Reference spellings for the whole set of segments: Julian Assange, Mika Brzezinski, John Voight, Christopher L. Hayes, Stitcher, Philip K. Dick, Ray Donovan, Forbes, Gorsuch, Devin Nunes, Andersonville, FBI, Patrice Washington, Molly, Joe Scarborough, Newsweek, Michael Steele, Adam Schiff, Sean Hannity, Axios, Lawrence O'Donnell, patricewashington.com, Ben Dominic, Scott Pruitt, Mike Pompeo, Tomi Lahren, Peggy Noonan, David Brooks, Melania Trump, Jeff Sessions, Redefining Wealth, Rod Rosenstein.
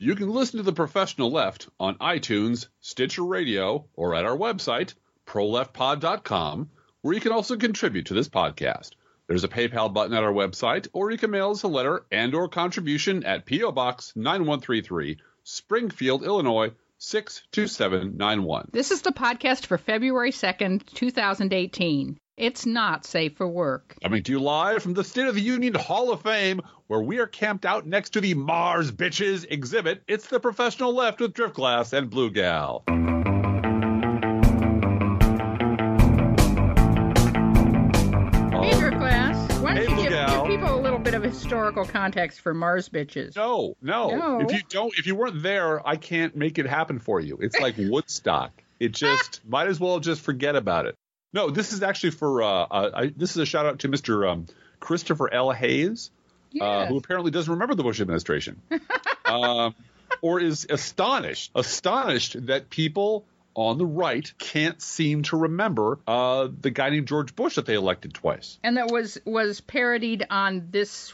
You can listen to The Professional Left on iTunes, Stitcher Radio, or at our website, ProLeftPod.com, where you can also contribute to this podcast. There's a PayPal button at our website, or you can mail us a letter and or contribution at P.O. Box 9133, Springfield, Illinois, 62791. This is the podcast for February 2nd, 2018. It's not safe for work. Coming to you live from the State of the Union Hall of Fame, where we are camped out next to the Mars Bitches exhibit. It's The Professional Left with Drift Glass and Blue Gal. People a little bit of historical context for Mars Bitches. No. If you weren't there, I can't make it happen for you. It's like Woodstock. It just might as well just forget about it. No, this is actually for this is a shout out to Mr. Christopher L. Hayes, yes, who apparently doesn't remember the Bush administration, or is astonished that people on the right can't seem to remember the guy named George Bush that they elected twice. And that was parodied on this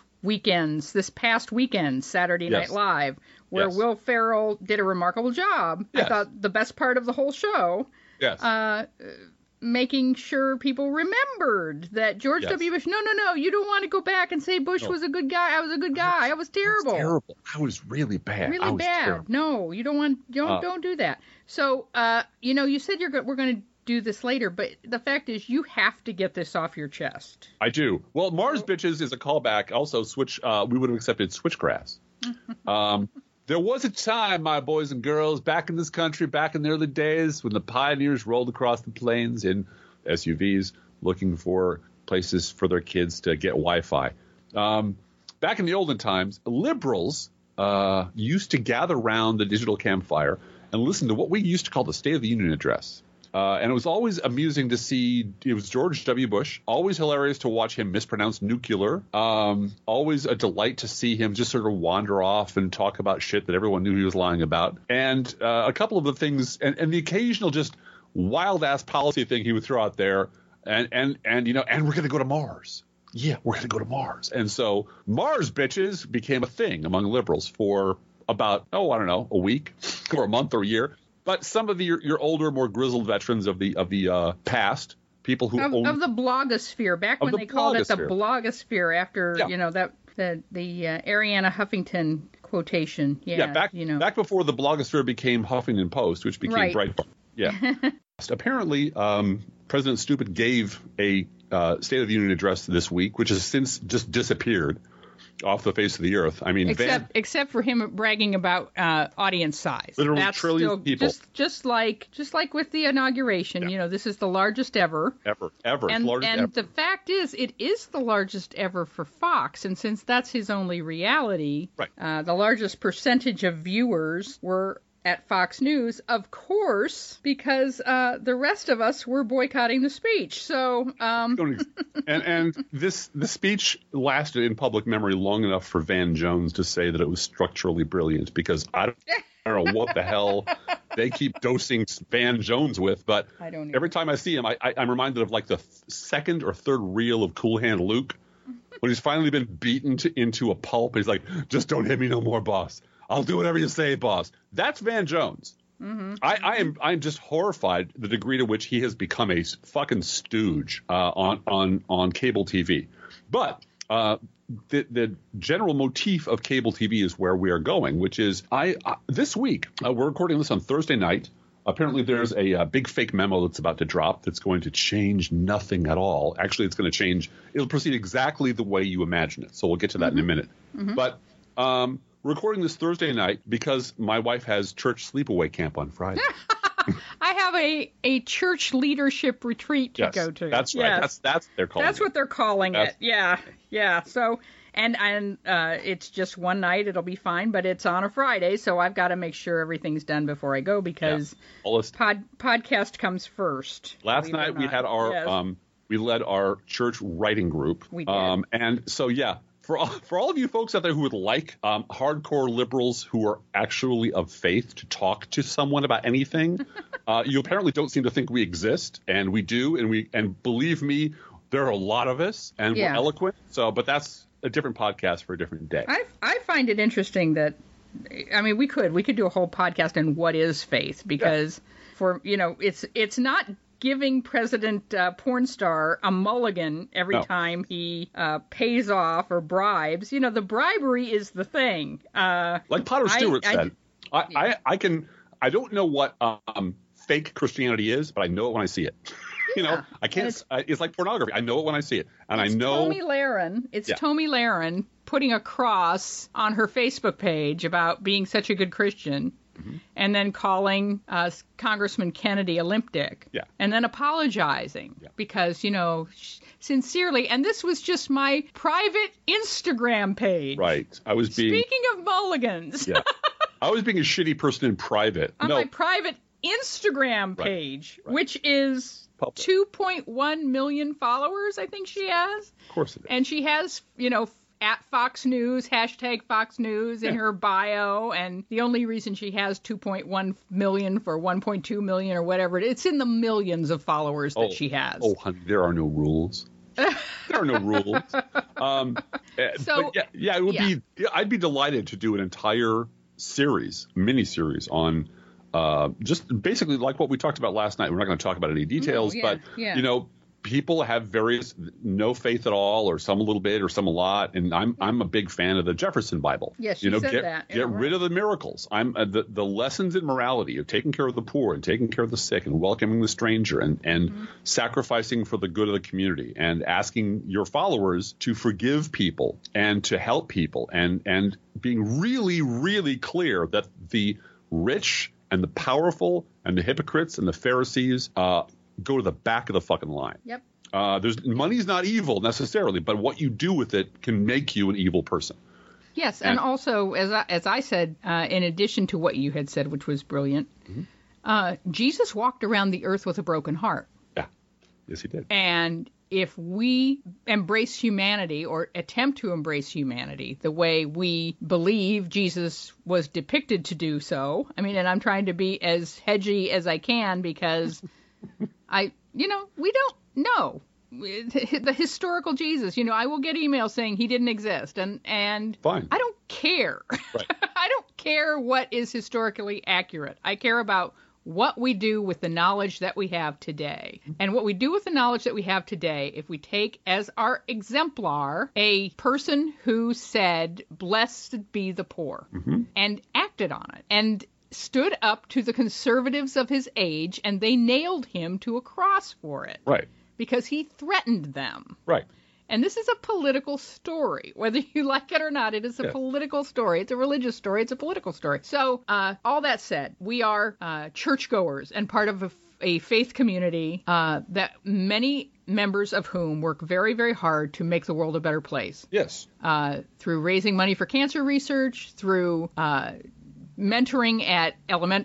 past weekend's Saturday Night Live, where Will Ferrell did a remarkable job. I thought the best part of the whole show. Yes. Making sure people remembered that George W. Bush, no, you don't want to go back and say Bush was a good guy. I was a good guy. I was terrible. I was really bad. Terrible. No, you don't do that. So, you said we're going to do this later, but the fact is you have to get this off your chest. I do. Well, Mars Bitches is a callback. Also, we would have accepted Switchgrass. There was a time, my boys and girls, back in this country, back in the early days, when the pioneers rolled across the plains in SUVs looking for places for their kids to get Wi-Fi. Back in the olden times, liberals used to gather around the digital campfire and listen to what we used to call the State of the Union address. And it was always amusing to see – it was George W. Bush. Always hilarious to watch him mispronounce nuclear. Always a delight to see him just sort of wander off and talk about shit that everyone knew he was lying about. And a couple of the things – and the occasional just wild-ass policy thing he would throw out there. And we're going to go to Mars. Yeah, we're going to go to Mars. And so Mars Bitches became a thing among liberals for about, a week or a month or a year. But some of your older, more grizzled veterans of the past, people who owned the blogosphere, back when they called it the blogosphere after the Arianna Huffington quotation, back before the blogosphere became Huffington Post, which became Breitbart. Yeah. Apparently, President Stupid gave a State of the Union address this week, which has since just disappeared off the face of the earth. I mean, except for him bragging about audience size. Literally that's trillions still, of people. Just like with the inauguration, this is the largest ever. Ever. And the fact is, it is the largest ever for Fox. And since that's his only reality, the largest percentage of viewers were at Fox News, of course, because the rest of us were boycotting the speech. So, and the speech lasted in public memory long enough for Van Jones to say that it was structurally brilliant, because I don't know what the hell they keep dosing Van Jones with, but every time I see him, I'm reminded of like the second or third reel of Cool Hand Luke when he's finally been beaten into a pulp. He's like, "Just don't hit me no more, boss. I'll do whatever you say, boss." That's Van Jones. Mm-hmm. I'm just horrified the degree to which he has become a fucking stooge on cable TV. But the general motif of cable TV is where we are going, which is this week, we're recording this on Thursday night. Apparently there's a big fake memo that's about to drop that's going to change nothing at all. Actually, it's going to change. It'll proceed exactly the way you imagine it. So we'll get to that in a minute. Mm-hmm. But recording this Thursday night because my wife has church sleepaway camp on Friday. I have a church leadership retreat to go to. That's right. Yes. That's what they're calling it. That's what they're calling it. Yeah. Yeah. So and it's just one night. It'll be fine, but it's on a Friday, so I've got to make sure everything's done before I go because podcast comes first. Last night we had our we led our church writing group. We did. And so For all of you folks out there who would like hardcore liberals who are actually of faith to talk to someone about anything, you apparently don't seem to think we exist, and we do, and believe me, there are a lot of us, and we're eloquent. So, but that's a different podcast for a different day. I find it interesting that I mean, we could do a whole podcast on what is faith, because for, you know, it's not giving President porn star a mulligan every time he pays off or bribes. You know, the bribery is the thing. Like Potter Stewart said, I don't know what fake Christianity is, but I know it when I see it. You know, I can't. It's like pornography. I know it when I see it, and I know. Tomi Lahren. It's Tomi Lahren putting a cross on her Facebook page about being such a good Christian, mm-hmm. and then calling Congressman Kennedy a limp dick, and then apologizing because, you know, sincerely. And this was just my private Instagram page. Right. I was being. Speaking of mulligans. Yeah. I was being a shitty person in private. On my private Instagram page, which is. 2.1 million followers, I think she has. Of course it is. And she has, you know, at Fox News, hashtag Fox News in her bio. And the only reason she has 2.1 million for 1.2 million or whatever, it's in the millions of followers that she has. Oh, honey, there are no rules. There are no rules. So, it would be, I'd be delighted to do an entire series, mini-series on just basically like what we talked about last night. We're not going to talk about any details, but you know, people have various no faith at all, or some a little bit, or some a lot. And I'm a big fan of the Jefferson Bible. Yes, you know, get rid of the miracles. I'm the lessons in morality of taking care of the poor and taking care of the sick and welcoming the stranger and mm-hmm. sacrificing for the good of the community and asking your followers to forgive people and to help people and being really, really clear that the rich and the powerful and the hypocrites and the Pharisees go to the back of the fucking line. Yep. There's money's not evil necessarily, but what you do with it can make you an evil person. Yes. And also, as I said, in addition to what you had said, which was brilliant, mm-hmm. Jesus walked around the earth with a broken heart. Yeah. Yes, he did. And if we embrace humanity or attempt to embrace humanity the way we believe Jesus was depicted to do so, I mean, and I'm trying to be as hedgy as I can because we don't know the historical Jesus. You know, I will get emails saying he didn't exist and fine. I don't care. Right. I don't care what is historically accurate. I care about what we do with the knowledge that we have today. And what we do with the knowledge that we have today, if we take as our exemplar a person who said, blessed be the poor, mm-hmm. and acted on it, and stood up to the conservatives of his age, and they nailed him to a cross for it. Right. Because he threatened them. Right. And this is a political story. Whether you like it or not, it is a political story. It's a religious story. It's a political story. So all that said, we are churchgoers and part of a faith community that many members of whom work very, very hard to make the world a better place. Yes. Through raising money for cancer research, through mentoring at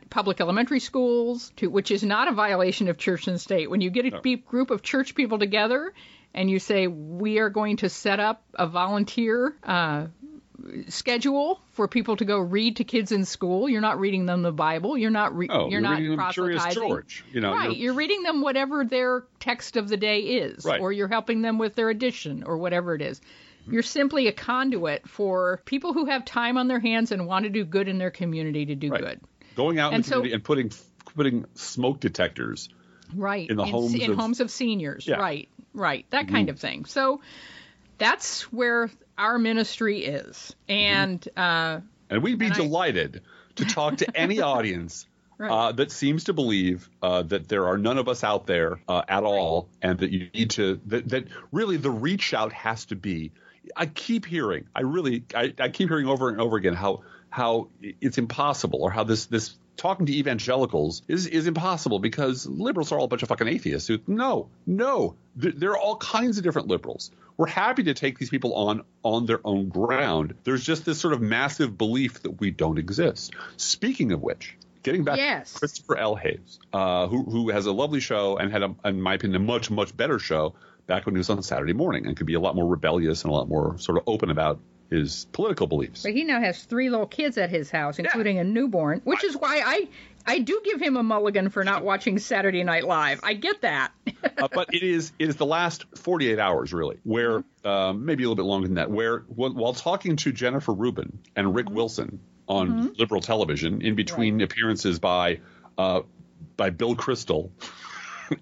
public elementary schools, which is not a violation of church and state. When you get a group of church people together and you say, we are going to set up a volunteer schedule for people to go read to kids in school. You're not reading them the Bible. You're not proselytizing. George, you know, right. You're reading them whatever their text of the day is, right. or you're helping them with their edition or whatever it is. You're simply a conduit for people who have time on their hands and want to do good in their community to do good. Going out in the community and putting smoke detectors in the homes of seniors. Yeah. Right. That kind mm-hmm. of thing. So that's where our ministry is. And and we'd be delighted to talk to any audience that seems to believe that there are none of us out there at all. And that you need to that really the reach out has to be. I keep hearing over and over again how it's impossible, or how this talking to evangelicals is impossible because liberals are all a bunch of fucking atheists. No. There are all kinds of different liberals. We're happy to take these people on their own ground. There's just this sort of massive belief that we don't exist. Speaking of which, getting back to Christopher L. Hayes, who has a lovely show and had, in my opinion, a much, much better show back when he was on Saturday morning and could be a lot more rebellious and a lot more sort of open about his political beliefs. But he now has 3 little kids at his house, including a newborn, which is why I do give him a mulligan for not watching Saturday Night Live. I get that. But it is the last 48 hours, really, where maybe a little bit longer than that, where while talking to Jennifer Rubin and Rick Wilson on liberal television in between appearances by Bill Kristol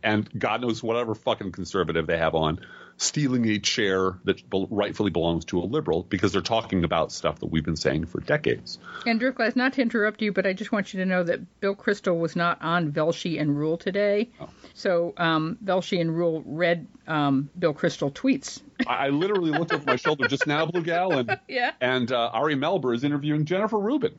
and God knows whatever fucking conservative they have on, stealing a chair that rightfully belongs to a liberal because they're talking about stuff that we've been saying for decades. And Driftglass, not to interrupt you, but I just want you to know that Bill Kristol was not on Velshi and Rule today. Oh. So Velshi and Rule read Bill Kristol tweets. I literally looked over my shoulder just now, Blue Gal, and Ari Melber is interviewing Jennifer Rubin.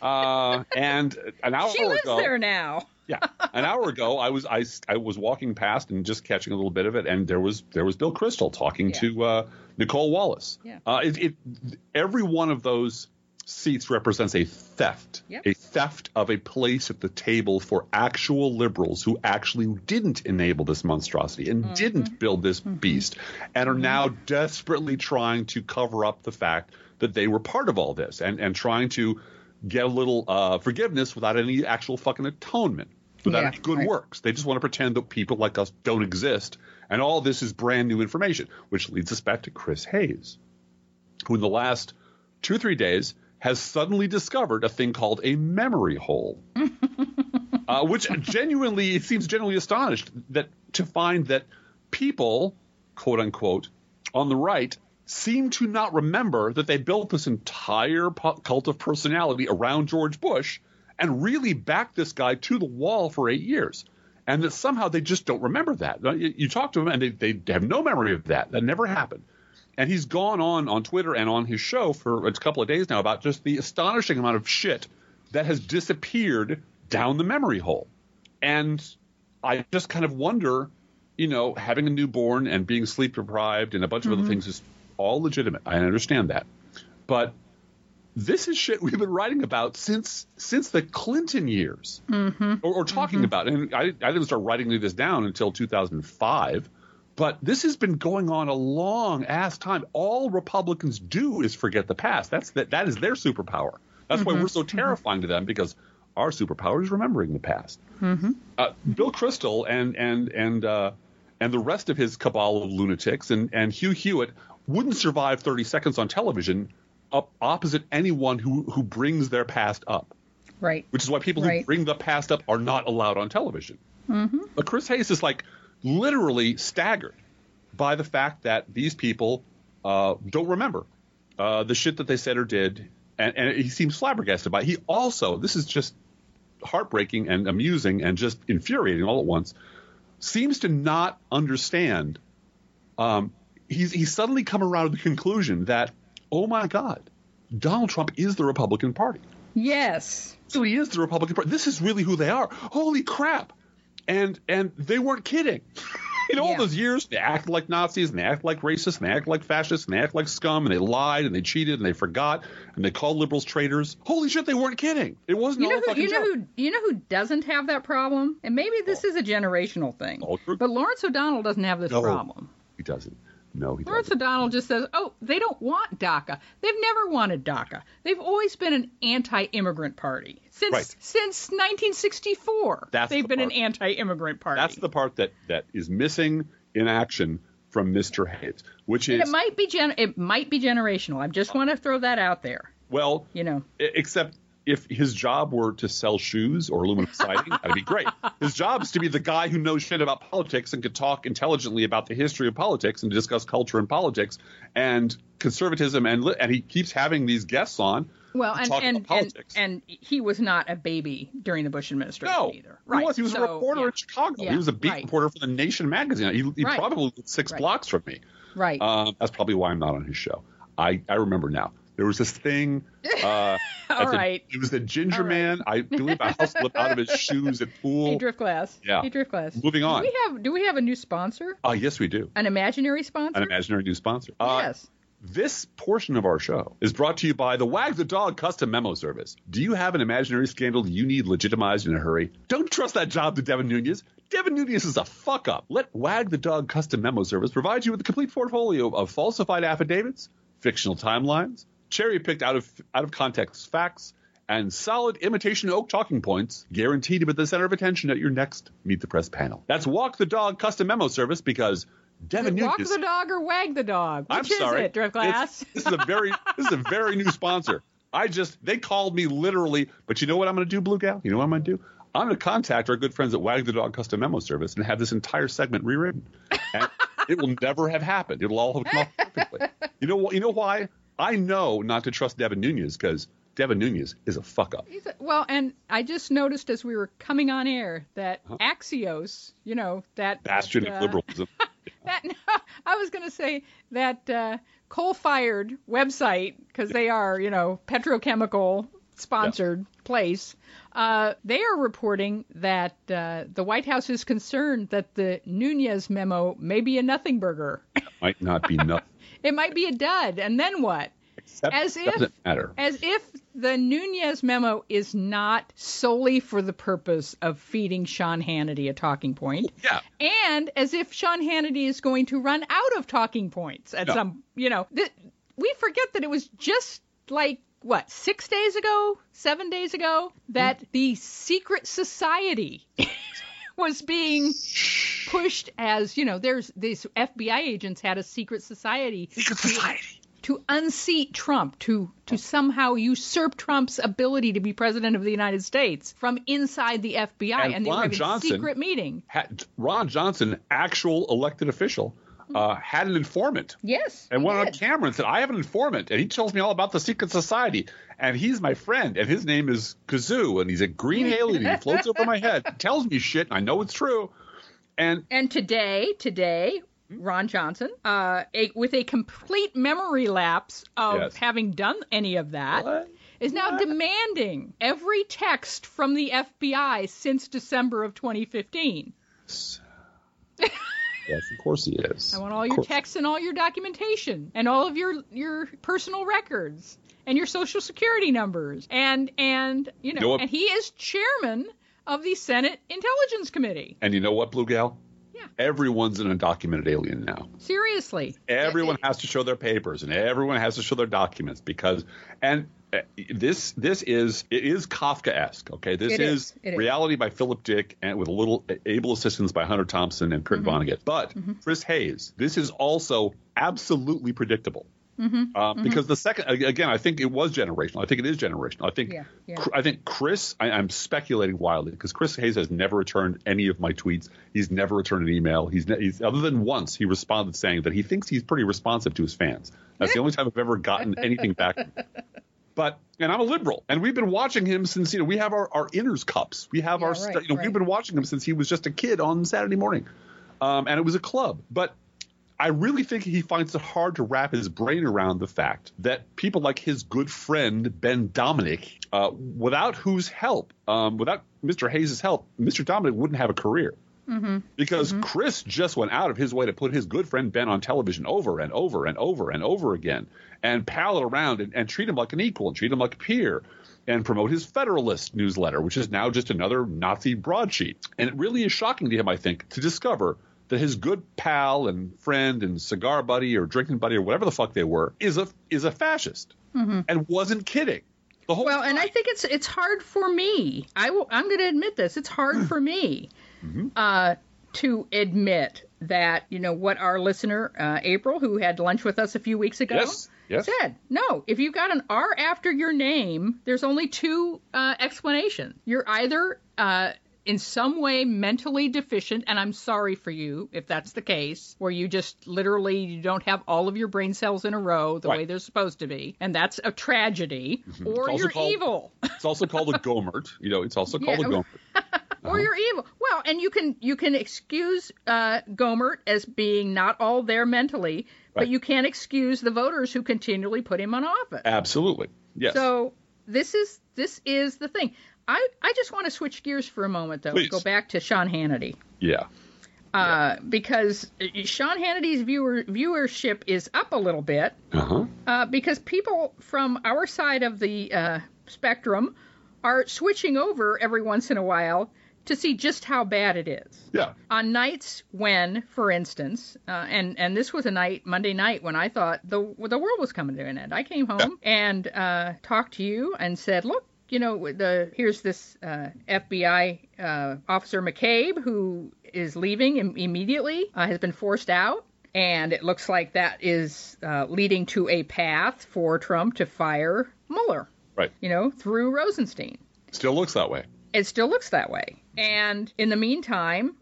And an hour ago, she lives there now. Yeah, an hour ago, I was walking past and just catching a little bit of it, and there was Bill Kristol talking to Nicole Wallace. Yeah. Every one of those seats represents a theft, of a place at the table for actual liberals who actually didn't enable this monstrosity and didn't build this beast and are now desperately trying to cover up the fact that they were part of all this and trying to get a little forgiveness without any actual fucking atonement. Without any good works. They just want to pretend that people like us don't exist. And all this is brand new information, which leads us back to Chris Hayes, who in the last 2 or 3 days has suddenly discovered a thing called a memory hole, which genuinely, it seems genuinely astonished that to find that people, quote unquote, on the right seem to not remember that they built this entire cult of personality around George Bush and really backed this guy to the wall for 8 years, and that somehow they just don't remember that. You talk to them, and they have no memory of that. That never happened. And he's gone on Twitter and on his show for a couple of days now about just the astonishing amount of shit that has disappeared down the memory hole. And I just kind of wonder, you know, having a newborn and being sleep-deprived and a bunch of other things is all legitimate. I understand that. But this is shit we've been writing about since the Clinton years, or talking about. And I didn't start writing this down until 2005. But this has been going on a long-ass time. All Republicans do is forget the past. That is their superpower. That's why we're so terrifying to them, because our superpower is remembering the past. Bill Kristol and the rest of his cabal of lunatics and Hugh Hewitt wouldn't survive 30 seconds on television opposite anyone who brings their past up. Right. Which is why people who bring the past up are not allowed on television. But Chris Hayes is like literally staggered by the fact that these people don't remember the shit that they said or did. And he seems flabbergasted by it. He also, this is just heartbreaking and amusing and just infuriating all at once, seems to not understand. He's suddenly come around to the conclusion that, oh, my God, Donald Trump is the Republican Party. Yes. So he is the Republican Party. This is really who they are. Holy crap. And they weren't kidding. In all those years, they acted like Nazis, and they acted like racists, and they acted like fascists, and they acted like scum, and they lied, and they cheated, and they forgot, and they called liberals traitors. Holy shit, they weren't kidding. It wasn't all a fucking joke. You know who doesn't have that problem? And maybe this is a generational thing. But Lawrence O'Donnell doesn't have this problem. He doesn't. No, he doesn't. Lawrence O'Donnell just says, oh, they don't want DACA. They've never wanted DACA. They've always been an anti-immigrant party. Since 1964, they've been an anti-immigrant party. That's the part that is missing in action from Mr. Hayes, which is... It might be generational. I just want to throw that out there. Well, you know, except... if his job were to sell shoes or aluminum siding, that'd be great. His job is to be the guy who knows shit about politics and could talk intelligently about the history of politics and discuss culture and politics and conservatism. And he keeps having these guests on. Well, and politics. And he was not a baby during the Bush administration either. Right. He was. He was a reporter in Chicago. Yeah, he was a beat reporter for The Nation magazine. He probably lived 6 blocks from me. Right. That's probably why I'm not on his show. I remember now. There was this thing. It was the ginger man. I believe I hustled up out of his shoes at pool. Hey, Driftglass. Yeah. Hey, Driftglass. Moving on. Do we have a new sponsor? Yes, we do. An imaginary sponsor? An imaginary new sponsor. Yes. This portion of our show is brought to you by the Wag the Dog Custom Memo Service. Do you have an imaginary scandal you need legitimized in a hurry? Don't trust that job to Devin Nunes. Devin Nunes is a fuck-up. Let Wag the Dog Custom Memo Service provide you with a complete portfolio of falsified affidavits, fictional timelines, cherry-picked out of context facts, and solid imitation oak talking points, guaranteed to be the center of attention at your next Meet the Press panel. That's Walk the Dog Custom Memo Service, because Devin Nunes... Walk the Dog or Wag the Dog? Which is it, Driftglass? This is a very new sponsor. They called me literally. But you know what I'm going to do, Blue Gal? You know what I'm going to do? I'm going to contact our good friends at Wag the Dog Custom Memo Service and have this entire segment rewritten. And it will never have happened. It'll all have come off perfectly. You know why? I know not to trust Devin Nunes because Devin Nunes is a fuck-up. Well, and I just noticed as we were coming on air that Axios, that... bastion of liberalism. I was going to say that coal-fired website, because they are, petrochemical-sponsored place, they are reporting that the White House is concerned that the Nunes memo may be a nothing burger. It might not be nothing. It might be a dud, and then what? Except as if the Nunes memo is not solely for the purpose of feeding Sean Hannity a talking point. Yeah. And as if Sean Hannity is going to run out of talking points at some, we forget that it was just like, 7 days ago, that the secret society was being pushed as, there's these FBI agents had a secret society. Secret society. To unseat Trump, to somehow usurp Trump's ability to be president of the United States from inside the FBI. And they were having a secret meeting. Ron Johnson, actual elected official, had an informant. Yes. And went on camera and said, I have an informant. And he tells me all about the secret society. And he's my friend. And his name is Kazoo. And he's a green alien. He floats over my head. Tells me shit. And I know it's true. And today... Ron Johnson, with a complete memory lapse of having done any of that, is now demanding every text from the FBI since December of 2015. Yes, of course he is. I want all your texts and all your documentation and all of your personal records and your social security numbers. And he is chairman of the Senate Intelligence Committee. And you know what, Blue Gal? Yeah. Everyone's an undocumented alien now. Seriously. Everyone has to show their papers and everyone has to show their documents because this is Kafkaesque. OK, this is Reality by Philip Dick and with a little able assistance by Hunter Thompson and Kurt Vonnegut. But Chris Hayes, this is also absolutely predictable. Because the second, again, I think it was generational. I think it is generational. I think Chris, I'm speculating wildly because Chris Hayes has never returned any of my tweets. He's never returned an email. He's other than once he responded saying that he thinks he's pretty responsive to his fans. That's the only time I've ever gotten anything back. And I'm a liberal, and we've been watching him since, we have our inners cups. We have we've been watching him since he was just a kid on Saturday morning. And it was a club. But I really think he finds it hard to wrap his brain around the fact that people like his good friend, Ben Dominic, without Mr. Hayes' help, Mr. Dominic wouldn't have a career because Chris just went out of his way to put his good friend Ben on television over and over and over and over again and pal it around and treat him like an equal and treat him like a peer and promote his Federalist newsletter, which is now just another Nazi broadsheet. And it really is shocking to him, I think, to discover that his good pal and friend and cigar buddy or drinking buddy or whatever the fuck they were is a fascist and wasn't kidding. The whole time. And I think it's hard for me. I'm going to admit this. It's hard for me to admit that, what our listener, April, who had lunch with us a few weeks ago, said, no, if you've got an R after your name, there's only two explanations. You're either in some way mentally deficient, and I'm sorry for you if that's the case, where you just literally you don't have all of your brain cells in a row the way they're supposed to be, and that's a tragedy, or you're evil. It's also called a gomert. It's also called a gomert. Or you're evil. Well, and you can excuse Gohmert as being not all there mentally, but you can't excuse the voters who continually put him on office. Absolutely, yes. So this is the thing. I just want to switch gears for a moment, though. Please. Go back to Sean Hannity. Because Sean Hannity's viewership is up a little bit because people from our side of the spectrum are switching over every once in a while to see just how bad it is. Yeah. On nights when, for instance, and this was a night, Monday night, when I thought the world was coming to an end. I came home and talked to you and said, look, here's this FBI officer McCabe who is leaving immediately, has been forced out, and it looks like that is leading to a path for Trump to fire Mueller. Right. You know, through Rosenstein. Still looks that way. It still looks that way. And in the meantime,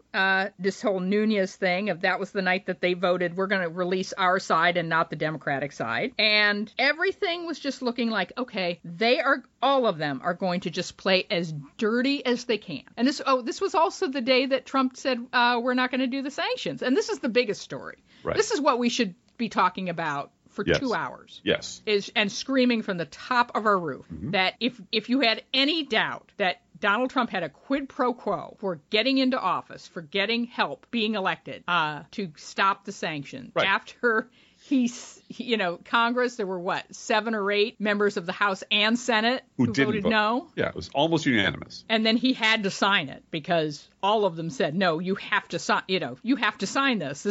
this whole Nunes thing of that was the night that they voted, we're going to release our side and not the Democratic side. And everything was just looking like, okay, they are, all of them are going to just play as dirty as they can. And this was also the day that Trump said, we're not going to do the sanctions. And this is the biggest story. Right. This is what we should be talking about for 2 hours. Yes. And screaming from the top of our roof that if you had any doubt that Donald Trump had a quid pro quo for getting into office, for getting help, being elected, to stop the sanctions. Right. After Congress, there were, 7 or 8 members of the House and Senate who voted no. Yeah, it was almost unanimous. And then he had to sign it because all of them said, no, you have to sign, you have to sign this.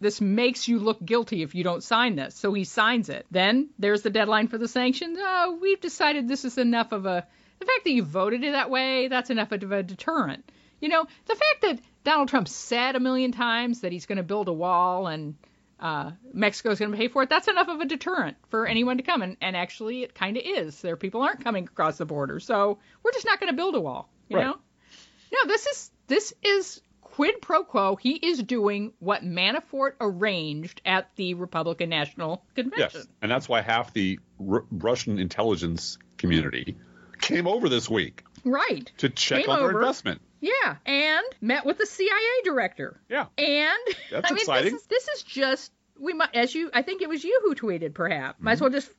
This makes you look guilty if you don't sign this. So he signs it. Then there's the deadline for the sanctions. Oh, we've decided this is enough of a... The fact that you voted it that way, that's enough of a deterrent. You know, the fact that Donald Trump said a million times that he's going to build a wall and Mexico's going to pay for it, that's enough of a deterrent for anyone to come. And actually, it kind of is. There people aren't coming across the border. So we're just not going to build a wall, you know? No, this is quid pro quo. He is doing what Manafort arranged at the Republican National Convention. Yes, and that's why half the Russian intelligence community came over this week. Right. To check on their investment. Yeah. And met with the CIA director. Yeah. And that's exciting. This is just, I think it was you who tweeted, perhaps. Might as well just,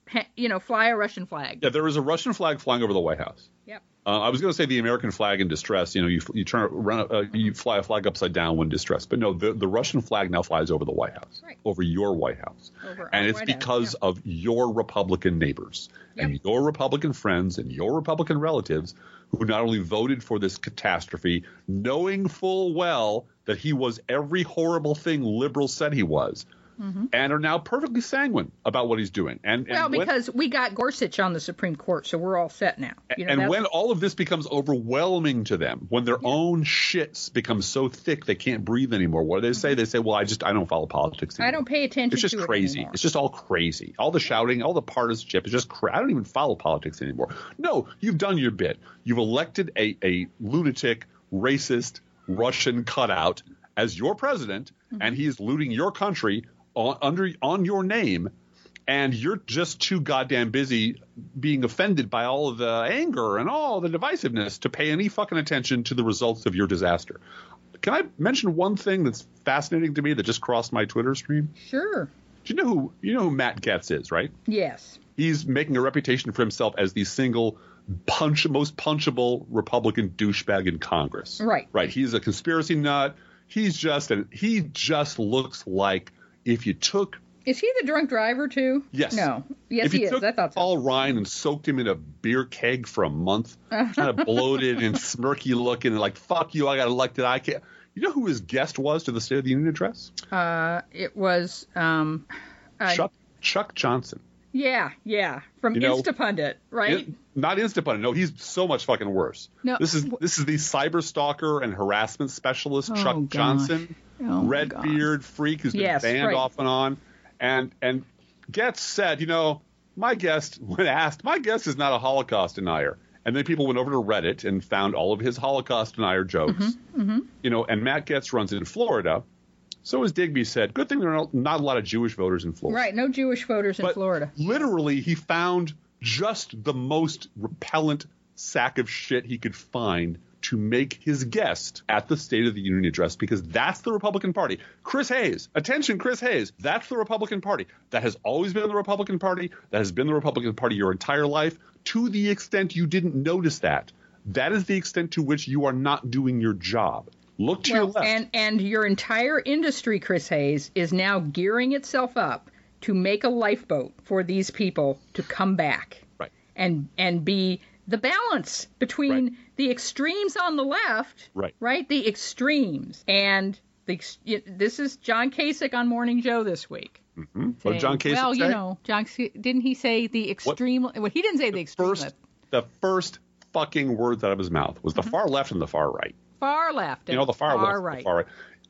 fly a Russian flag. Yeah, there was a Russian flag flying over the White House. Yep. I was going to say the American flag in distress. You know, you fly a flag upside down when distressed. But no, the Russian flag now flies over the White House, over your White House. And it's because of your Republican neighbors and your Republican friends and your Republican relatives who not only voted for this catastrophe, knowing full well that he was every horrible thing liberals said he was. And are now perfectly sanguine about what he's doing. Because we got Gorsuch on the Supreme Court, so we're all set now. When all of this becomes overwhelming to them, when their own shits become so thick they can't breathe anymore, what do they say? They say, well, I don't follow politics anymore. I don't pay attention to it. It's just crazy. It's just all crazy. All the shouting, all the partisanship is just I don't even follow politics anymore. No, you've done your bit. You've elected a lunatic, racist, Russian cutout as your president, and he is looting your country on your name, and you're just too goddamn busy being offended by all of the anger and all the divisiveness to pay any fucking attention to the results of your disaster. Can I mention one thing that's fascinating to me that just crossed my Twitter stream? Sure. Do you know who Matt Gaetz is, right? Yes. He's making a reputation for himself as the single most punchable Republican douchebag in Congress. Right. Right. He's a conspiracy nut. He just looks like if you took... Is he the drunk driver, too? Yes. No. Yes, he is. I thought so. Paul Ryan and soaked him in a beer keg for a month, kind of bloated and smirky looking, and like, fuck you, I got elected, I can't... You know who his guest was to the State of the Union address? It was... Chuck Johnson. Yeah. From Instapundit, right? Not Instapundit. No, he's so much fucking worse. No. This is the cyber stalker and harassment specialist, Chuck Johnson. Red beard freak who's been banned off and on. And Gaetz said, my guest, when asked, my guest is not a Holocaust denier. And then people went over to Reddit and found all of his Holocaust denier jokes. And Matt Gaetz runs in Florida. So as Digby said, good thing there are not a lot of Jewish voters in Florida. Right, no Jewish voters in Florida. Literally, he found just the most repellent sack of shit he could find to make his guest at the State of the Union address, because that's the Republican Party. Chris Hayes, attention, Chris Hayes, that's the Republican Party. That has always been the Republican Party. That has been the Republican Party your entire life. To the extent you didn't notice that, that is the extent to which you are not doing your job. Look to your left. And your entire industry, Chris Hayes, is now gearing itself up to make a lifeboat for these people to come back and be the balance between the extremes on the left, the extremes. And this is John Kasich on Morning Joe this week. Saying, what did John Kasich say? Didn't he say the extreme? Well, he didn't say the extreme left. The first fucking words out of his mouth was the far left and the far right. Far left. The far left. Right.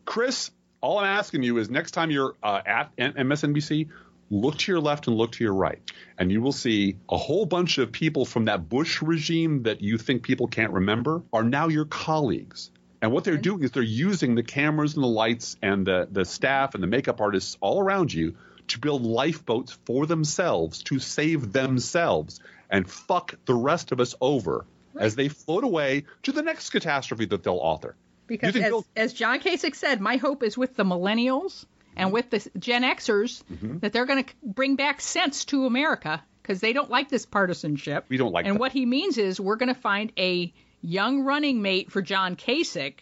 Chris, all I'm asking you is next time you're at MSNBC, look to your left and look to your right, and you will see a whole bunch of people from that Bush regime that you think people can't remember are now your colleagues. And what they're doing is they're using the cameras and the lights and the staff and the makeup artists all around you to build lifeboats for themselves, to save themselves and fuck the rest of us over as they float away to the next catastrophe that they'll author. Because as John Kasich said, my hope is with the millennials and with the Gen Xers that they're going to bring back sense to America because they don't like this partisanship. We don't like And that. What he means is we're going to find a young running mate for John Kasich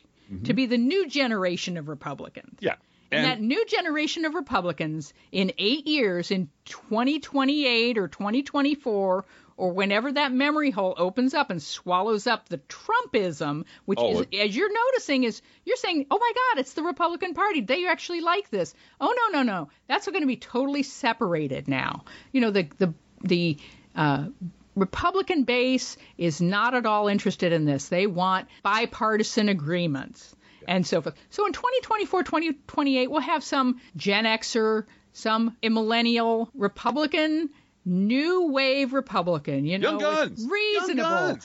to be the new generation of Republicans. Yeah. And that new generation of Republicans in 8 years, in 2028 or 2024, or whenever that memory hole opens up and swallows up the Trumpism, which is, as you're noticing, is you're saying, oh, my God, it's the Republican Party. They actually like this. Oh, no, no, no. That's going to be totally separated now. You know, the Republican base is not at all interested in this. They want bipartisan agreements and so forth. So in 2024, 2028, we'll have some Gen Xer, some millennial Republican, new wave Republican, you know, young guns. Reasonable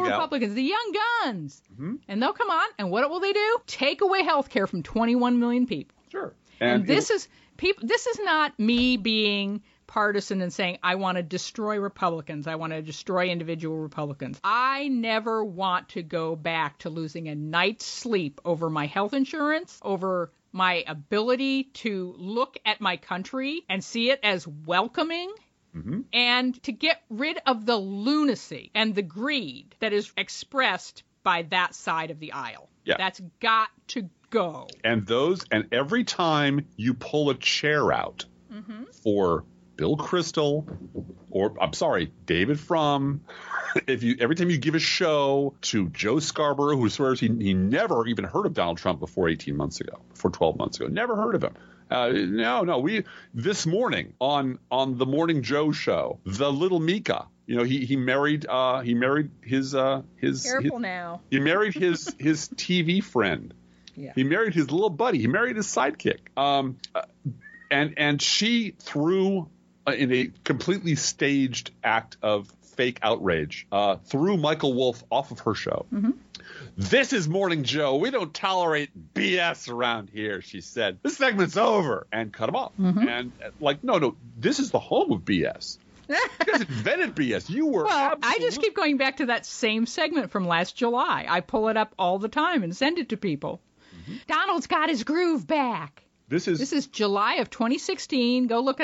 Republicans, the young guns. And they'll come on, and what will they do? Take away health care from 21 million people. Sure. And this is not me being partisan and saying, I want to destroy Republicans. I want to destroy individual Republicans. I never want to go back to losing a night's sleep over my health insurance, over my ability to look at my country and see it as welcoming, and to get rid of the lunacy and the greed that is expressed by that side of the aisle. Yeah. That's got to go. And every time you pull a chair out for Bill Kristol, or I'm sorry, David Frum, every time you give a show to Joe Scarborough, who swears he never even heard of Donald Trump before 18 months ago, before 12 months ago, never heard of him. We this morning on the Morning Joe show, the little Mika, you know, he married his careful his, now he married his his TV friend, he married his little buddy, he married his sidekick, and she threw, in a completely staged act of fake outrage, threw Michael Wolff off of her show. This is Morning Joe. We don't tolerate BS around here, she said. This segment's over. And cut him off. And like, no, this is the home of BS. You guys invented BS. You were I just keep going back to that same segment from last July. I pull it up all the time and send it to people. Donald's got his groove back. This is July of 2016. Go look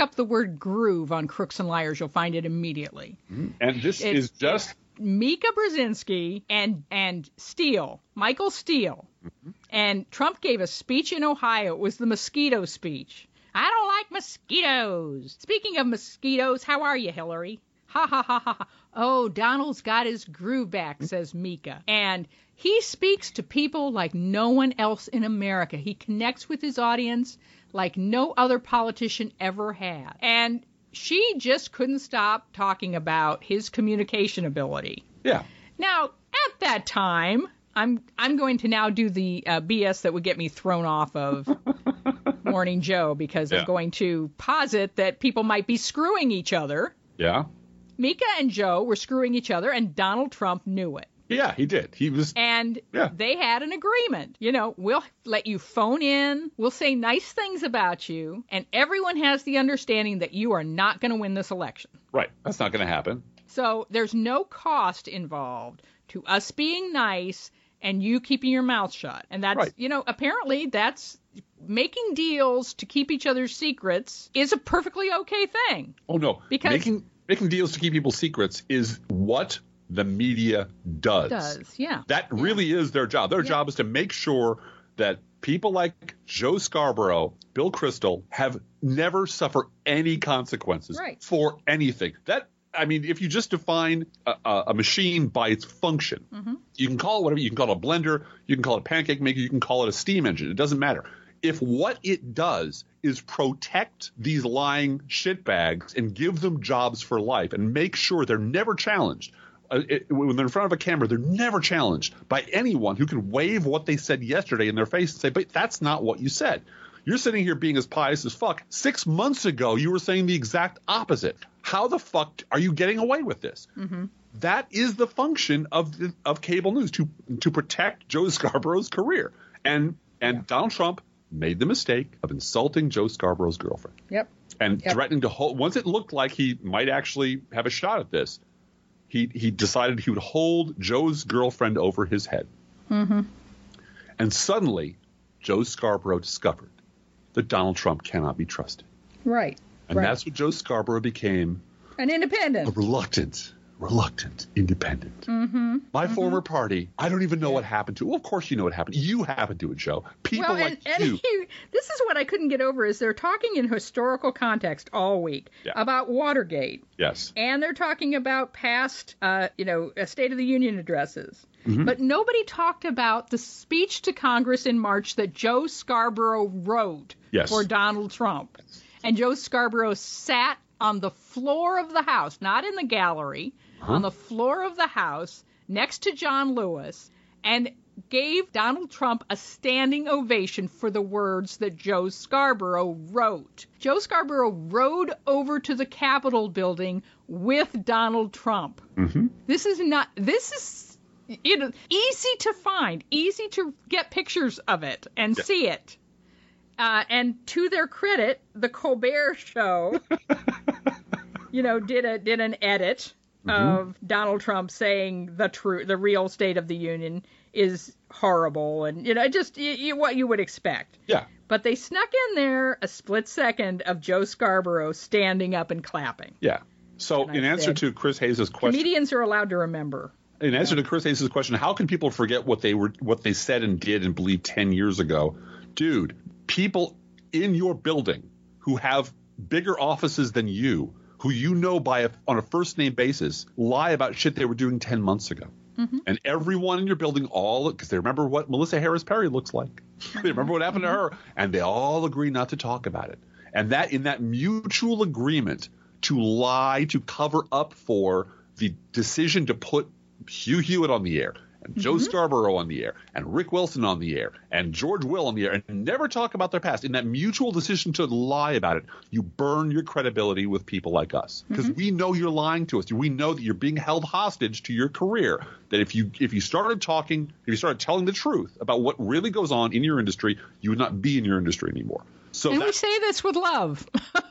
up the word groove on Crooks and Liars. You'll find it immediately. And is just Mika Brzezinski and Steele, Michael Steele. And Trump gave a speech in Ohio. It was the mosquito speech. I don't like mosquitoes. Speaking of mosquitoes, how are you, Hillary? Ha ha ha ha. Oh, Donald's got his groove back, says Mika. And he speaks to people like no one else in America. He connects with his audience like no other politician ever had. And she just couldn't stop talking about his communication ability. Yeah. Now, at that time, I'm going to now do the BS that would get me thrown off of Morning Joe, because I'm going to posit that people might be screwing each other. Yeah. Mika and Joe were screwing each other, and Donald Trump knew it. Yeah, he did. They had an agreement. You know, we'll let you phone in. We'll say nice things about you. And everyone has the understanding that you are not going to win this election. Right. That's not going to happen. So there's no cost involved to us being nice and you keeping your mouth shut. And that's, right. You know, apparently that's making deals to keep each other's secrets is a perfectly okay thing. Oh, no. Because making deals to keep people's secrets is what the media does. Yeah. That really is their job. Their job is to make sure that people like Joe Scarborough, Bill Kristol, have never suffer any consequences for anything. If you just define a machine by its function, you can call it whatever. You can call it a blender. You can call it a pancake maker. You can call it a steam engine. It doesn't matter. If what it does is protect these lying shitbags and give them jobs for life and make sure they're never challenged. When they're in front of a camera, they're never challenged by anyone who can wave what they said yesterday in their face and say, but that's not what you said. You're sitting here being as pious as fuck. 6 months ago, you were saying the exact opposite. How the fuck are you getting away with this? Mm-hmm. That is the function of cable news, to protect Joe Scarborough's career. And Donald Trump made the mistake of insulting Joe Scarborough's girlfriend. Yep. And threatening to hold – once it looked like he might actually have a shot at this, he decided he would hold Joe's girlfriend over his head. Mm-hmm. And suddenly, Joe Scarborough discovered that Donald Trump cannot be trusted. Right. And that's what Joe Scarborough became. An independent. A reluctant independent. Mm-hmm. My former party, I don't even know what happened to it. Well, of course you know what happened. You happened to it, Joe. People you. This is what I couldn't get over is they're talking in historical context all week about Watergate. Yes. And they're talking about past, State of the Union addresses. Mm-hmm. But nobody talked about the speech to Congress in March that Joe Scarborough wrote for Donald Trump. And Joe Scarborough sat on the floor of the House, not in the gallery, on the floor of the House next to John Lewis, and gave Donald Trump a standing ovation for the words that Joe Scarborough wrote. Joe Scarborough rode over to the Capitol building with Donald Trump. Mm-hmm. This is easy to find, easy to get pictures of it and see it. And to their credit, the Colbert Show, did an edit of Donald Trump saying the real State of the Union is horrible, and what you would expect. Yeah. But they snuck in there a split second of Joe Scarborough standing up and clapping. Yeah. So in answer to Chris Hayes' question, comedians are allowed to remember. In answer to Chris Hayes' question, how can people forget what they said and did and believed 10 years ago, dude? People in your building who have bigger offices than you, who you know on a first-name basis, lie about shit they were doing 10 months ago. Mm-hmm. And everyone in your building because they remember what Melissa Harris Perry looks like. They remember what happened to her, and they all agree not to talk about it. And that in that mutual agreement to lie, to cover up for the decision to put Hugh Hewitt on the air, and Joe Scarborough on the air, and Rick Wilson on the air, and George Will on the air, and never talk about their past. In that mutual decision to lie about it, you burn your credibility with people like us, because we know you're lying to us. We know that you're being held hostage to your career, that if you started telling the truth about what really goes on in your industry, you would not be in your industry anymore. So we say this with love.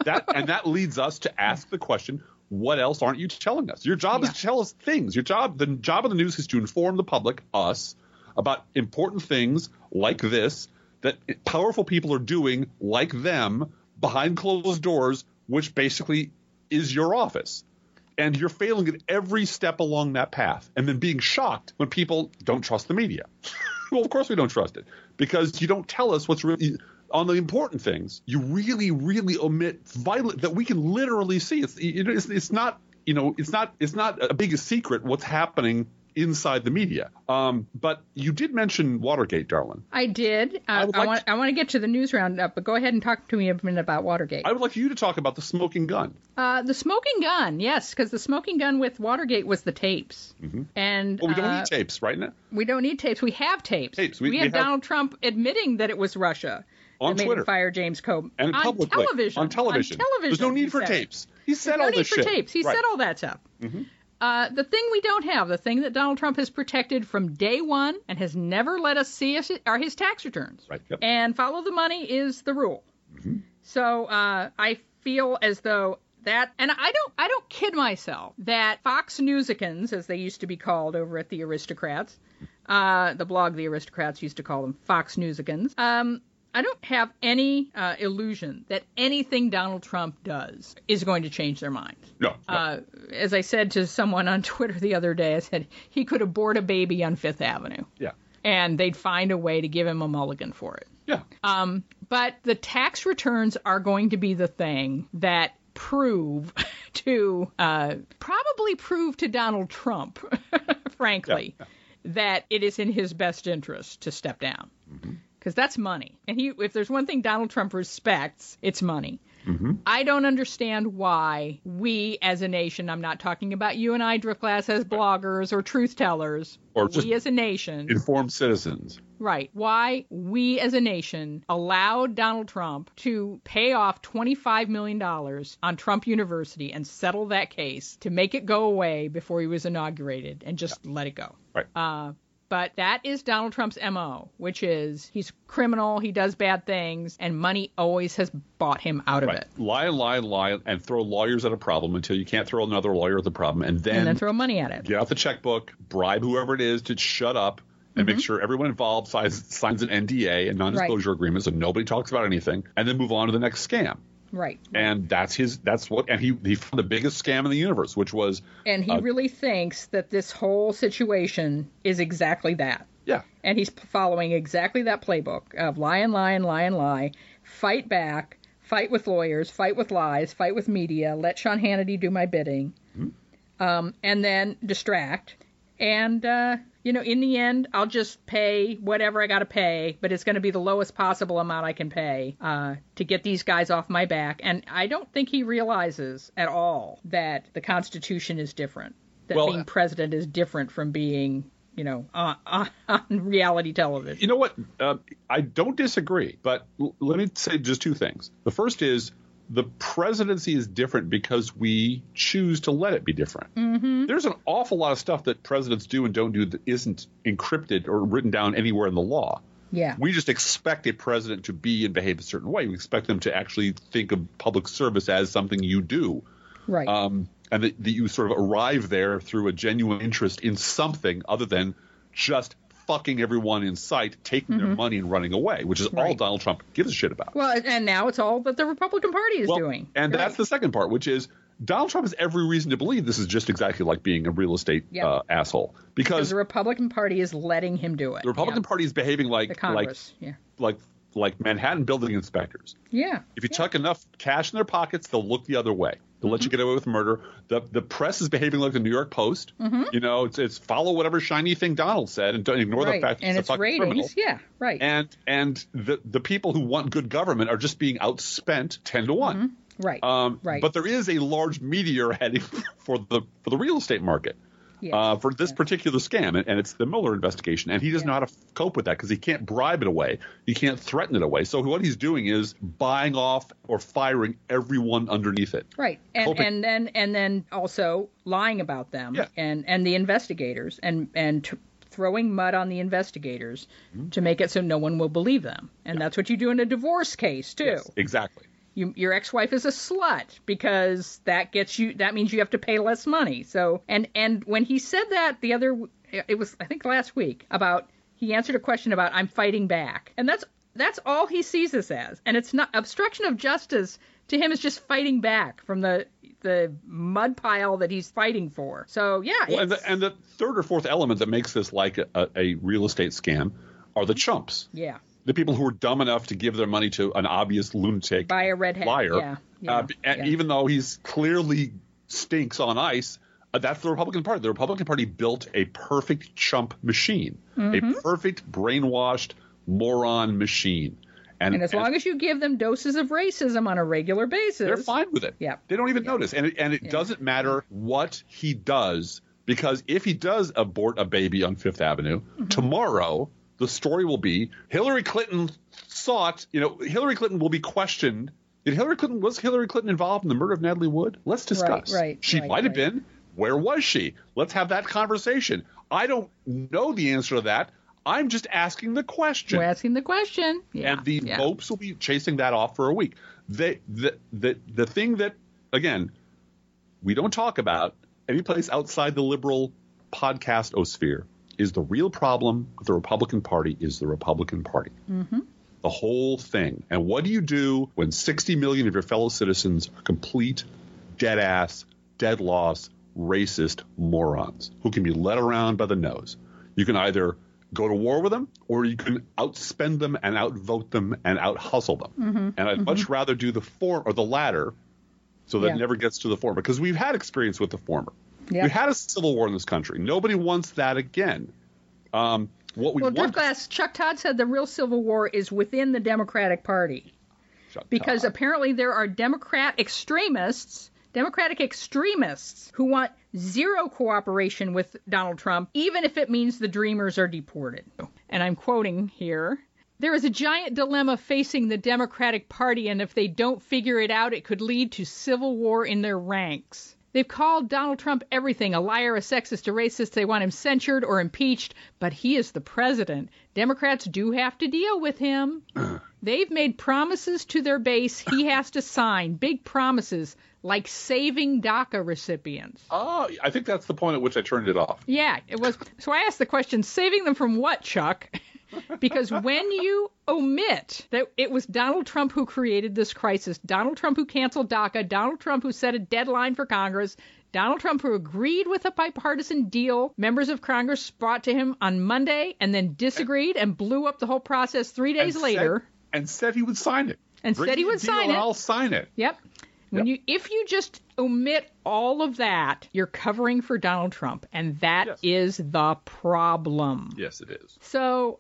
That leads us to ask the question, what else aren't you telling us? Your job is to tell us things. The job of the news is to inform the public, us, about important things like this that powerful people are doing like them behind closed doors, which basically is your office. And you're failing at every step along that path, and then being shocked when people don't trust the media. Well, of course we don't trust it, because you don't tell us what's really – on the important things, you really, really omit that we can literally see. It's not a big secret what's happening inside the media. But you did mention Watergate, darling. I did. I want to get to the news roundup, but go ahead and talk to me a minute about Watergate. I would like you to talk about the smoking gun. The smoking gun, yes, because the smoking gun with Watergate was the tapes. Mm-hmm. And we don't need tapes, right? Now we don't need tapes. We have tapes. We have Donald Trump admitting that it was Russia. On Twitter. Fire James Comey. And publicly. On television. There's no need for tapes. He said all this shit. There's no need for tapes. He said all that stuff. Mm-hmm. The thing we don't have, the thing that Donald Trump has protected from day one and has never let us see, are his tax returns. Right. Yep. And follow the money is the rule. Mm-hmm. So I feel as though that, and I don't kid myself, that Fox Newsicans, as they used to be called over at the Aristocrats, the blog the Aristocrats used to call them, Fox Newsicans, I don't have any illusion that anything Donald Trump does is going to change their minds. No. As I said to someone on Twitter the other day, I said he could abort a baby on Fifth Avenue. Yeah. And they'd find a way to give him a mulligan for it. Yeah. But the tax returns are going to be the thing that prove to Donald Trump, frankly, that it is in his best interest to step down. Mm-hmm. Because that's money. And if there's one thing Donald Trump respects, it's money. Mm-hmm. I don't understand why we as a nation, I'm not talking about you and I, Driftglass, as bloggers or truth tellers, or just we as a nation, informed citizens. Right. Why we as a nation allowed Donald Trump to pay off $25 million on Trump University and settle that case to make it go away before he was inaugurated and just let it go. Right. But that is Donald Trump's MO, which is he's criminal, he does bad things, and money always has bought him out of it. Lie, and throw lawyers at a problem until you can't throw another lawyer at the problem. And then throw money at it. Get out the checkbook, bribe whoever it is to shut up, and mm-hmm. make sure everyone involved signs an NDA, a non-disclosure agreement, so nobody talks about anything, and then move on to the next scam. Right. And he found the biggest scam in the universe, which was. And he really thinks that this whole situation is exactly that. Yeah. And he's following exactly that playbook of lie and lie and lie and lie, fight back, fight with lawyers, fight with lies, fight with media, let Sean Hannity do my bidding, mm-hmm. And then distract. And, in the end, I'll just pay whatever I got to pay, but it's going to be the lowest possible amount I can pay to get these guys off my back. And I don't think he realizes at all that the Constitution is different, that being president is different from being, on reality television. You know what? I don't disagree, but let me say just two things. The first is, the presidency is different because we choose to let it be different. Mm-hmm. There's an awful lot of stuff that presidents do and don't do that isn't encrypted or written down anywhere in the law. Yeah. We just expect a president to be and behave a certain way. We expect them to actually think of public service as something you do. Right. And that you sort of arrive there through a genuine interest in something other than just fucking everyone in sight, taking mm-hmm. their money and running away, which is all Donald Trump gives a shit about. Well, and now it's all that the Republican Party is doing. And that's the second part, which is Donald Trump has every reason to believe this is just exactly like being a real estate asshole. Because the Republican Party is letting him do it. The Republican Party is behaving like the Congress. Like Manhattan building inspectors. Yeah. If you chuck enough cash in their pockets, they'll look the other way. They'll let you get away with murder. The press is behaving like the New York Post. Mm-hmm. It's follow whatever shiny thing Donald said and don't ignore the fact that it's a fucking criminal. Yeah, right. And the people who want good government are just being outspent 10-1. Mm-hmm. Right. Right. But there is a large meteor heading for the real estate market. Yes. For this particular scam, and it's the Mueller investigation, and he doesn't know how to cope with that because he can't bribe it away. He can't threaten it away. So what he's doing is buying off or firing everyone underneath it. Right, and then also lying about them and the investigators and throwing mud on the investigators mm-hmm. to make it so no one will believe them. And that's what you do in a divorce case too. Yes, exactly. Your ex-wife is a slut because that means you have to pay less money. So and when he said that I think last week about he answered a question about I'm fighting back. And that's all he sees this as. And it's not obstruction of justice to him is just fighting back from the mud pile that he's fighting for. So, yeah. Well, and the third or fourth element that makes this like a real estate scam are the chumps. Yeah. The people who are dumb enough to give their money to an obvious lunatic by a redhead liar, even though he's clearly stinks on ice, that's the Republican Party. The Republican Party built a perfect chump machine, mm-hmm. a perfect brainwashed moron machine. And as long as you give them doses of racism on a regular basis, they're fine with it. Yeah. They don't even notice. And it doesn't matter what he does, because if he does abort a baby on Fifth Avenue mm-hmm. tomorrow, the story will be Hillary Clinton sought, Hillary Clinton will be questioned. Was Hillary Clinton involved in the murder of Natalie Wood? Let's discuss. Right, she might have been. Where was she? Let's have that conversation. I don't know the answer to that. I'm just asking the question. We're asking the question. Yeah, and the mopes will be chasing that off for a week. The thing that, again, we don't talk about any place outside the liberal podcast-osphere is the real problem with the Republican Party is the Republican Party. Mm-hmm. The whole thing. And what do you do when 60 million of your fellow citizens are complete dead-ass, dead-loss, racist morons who can be led around by the nose? You can either go to war with them or you can outspend them and outvote them and out-hustle them. Mm-hmm. And I'd much rather do the former or the latter so that it never gets to the former because we've had experience with the former. Yep. We had a civil war in this country. Nobody wants that again. What we want. Chuck Todd said the real civil war is within the Democratic Party. because apparently there are Democratic extremists who want zero cooperation with Donald Trump, even if it means the Dreamers are deported. And I'm quoting here, "There is a giant dilemma facing the Democratic Party, and if they don't figure it out, it could lead to civil war in their ranks. They've called Donald Trump everything, a liar, a sexist, a racist. They want him censured or impeached, but he is the president. Democrats do have to deal with him. They've made promises to their base. He has to sign big promises like saving DACA recipients." Oh, I think that's the point at which I turned it off. Yeah, it was. So I asked the question, saving them from what, Chuck? Because when you omit that it was Donald Trump who created this crisis, Donald Trump who canceled DACA, Donald Trump who set a deadline for Congress, Donald Trump who agreed with a bipartisan deal members of Congress brought to him on Monday and then disagreed and blew up the whole process 3 days later. And said he would sign it. And said he would sign it. I'll sign it. Yep. If you just omit all of that, you're covering for Donald Trump, and that is the problem. Yes, it is. So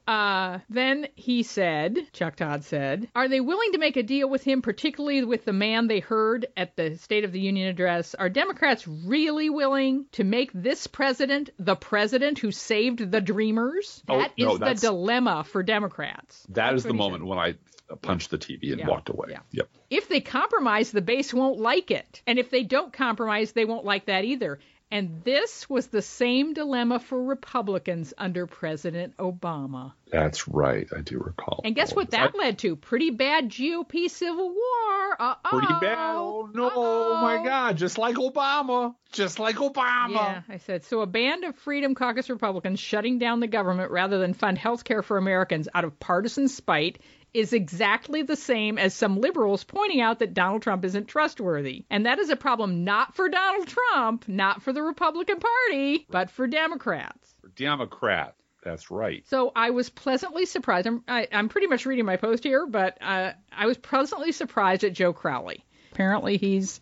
then he said, Chuck Todd said, "Are they willing to make a deal with him, particularly with the man they heard at the State of the Union address? Are Democrats really willing to make this president the president who saved the Dreamers?" That's the dilemma for Democrats. That's the moment when I punched the TV and walked away. Yeah. Yep. If they compromise, the base won't like it. And if they don't compromise, they won't like that either. And this was the same dilemma for Republicans under President Obama. That's right. I do recall. And guess what that led to? Pretty bad GOP civil war. Pretty bad. Oh, no. Oh, my God. Just like Obama. Yeah, I said. So a band of Freedom Caucus Republicans shutting down the government rather than fund health care for Americans out of partisan spite is exactly the same as some liberals pointing out that Donald Trump isn't trustworthy. And that is a problem not for Donald Trump, not for the Republican Party, but for Democrats. For Democrats. That's right. So I was pleasantly surprised. I'm pretty much reading my post here, but I was pleasantly surprised at Joe Crowley. Apparently he's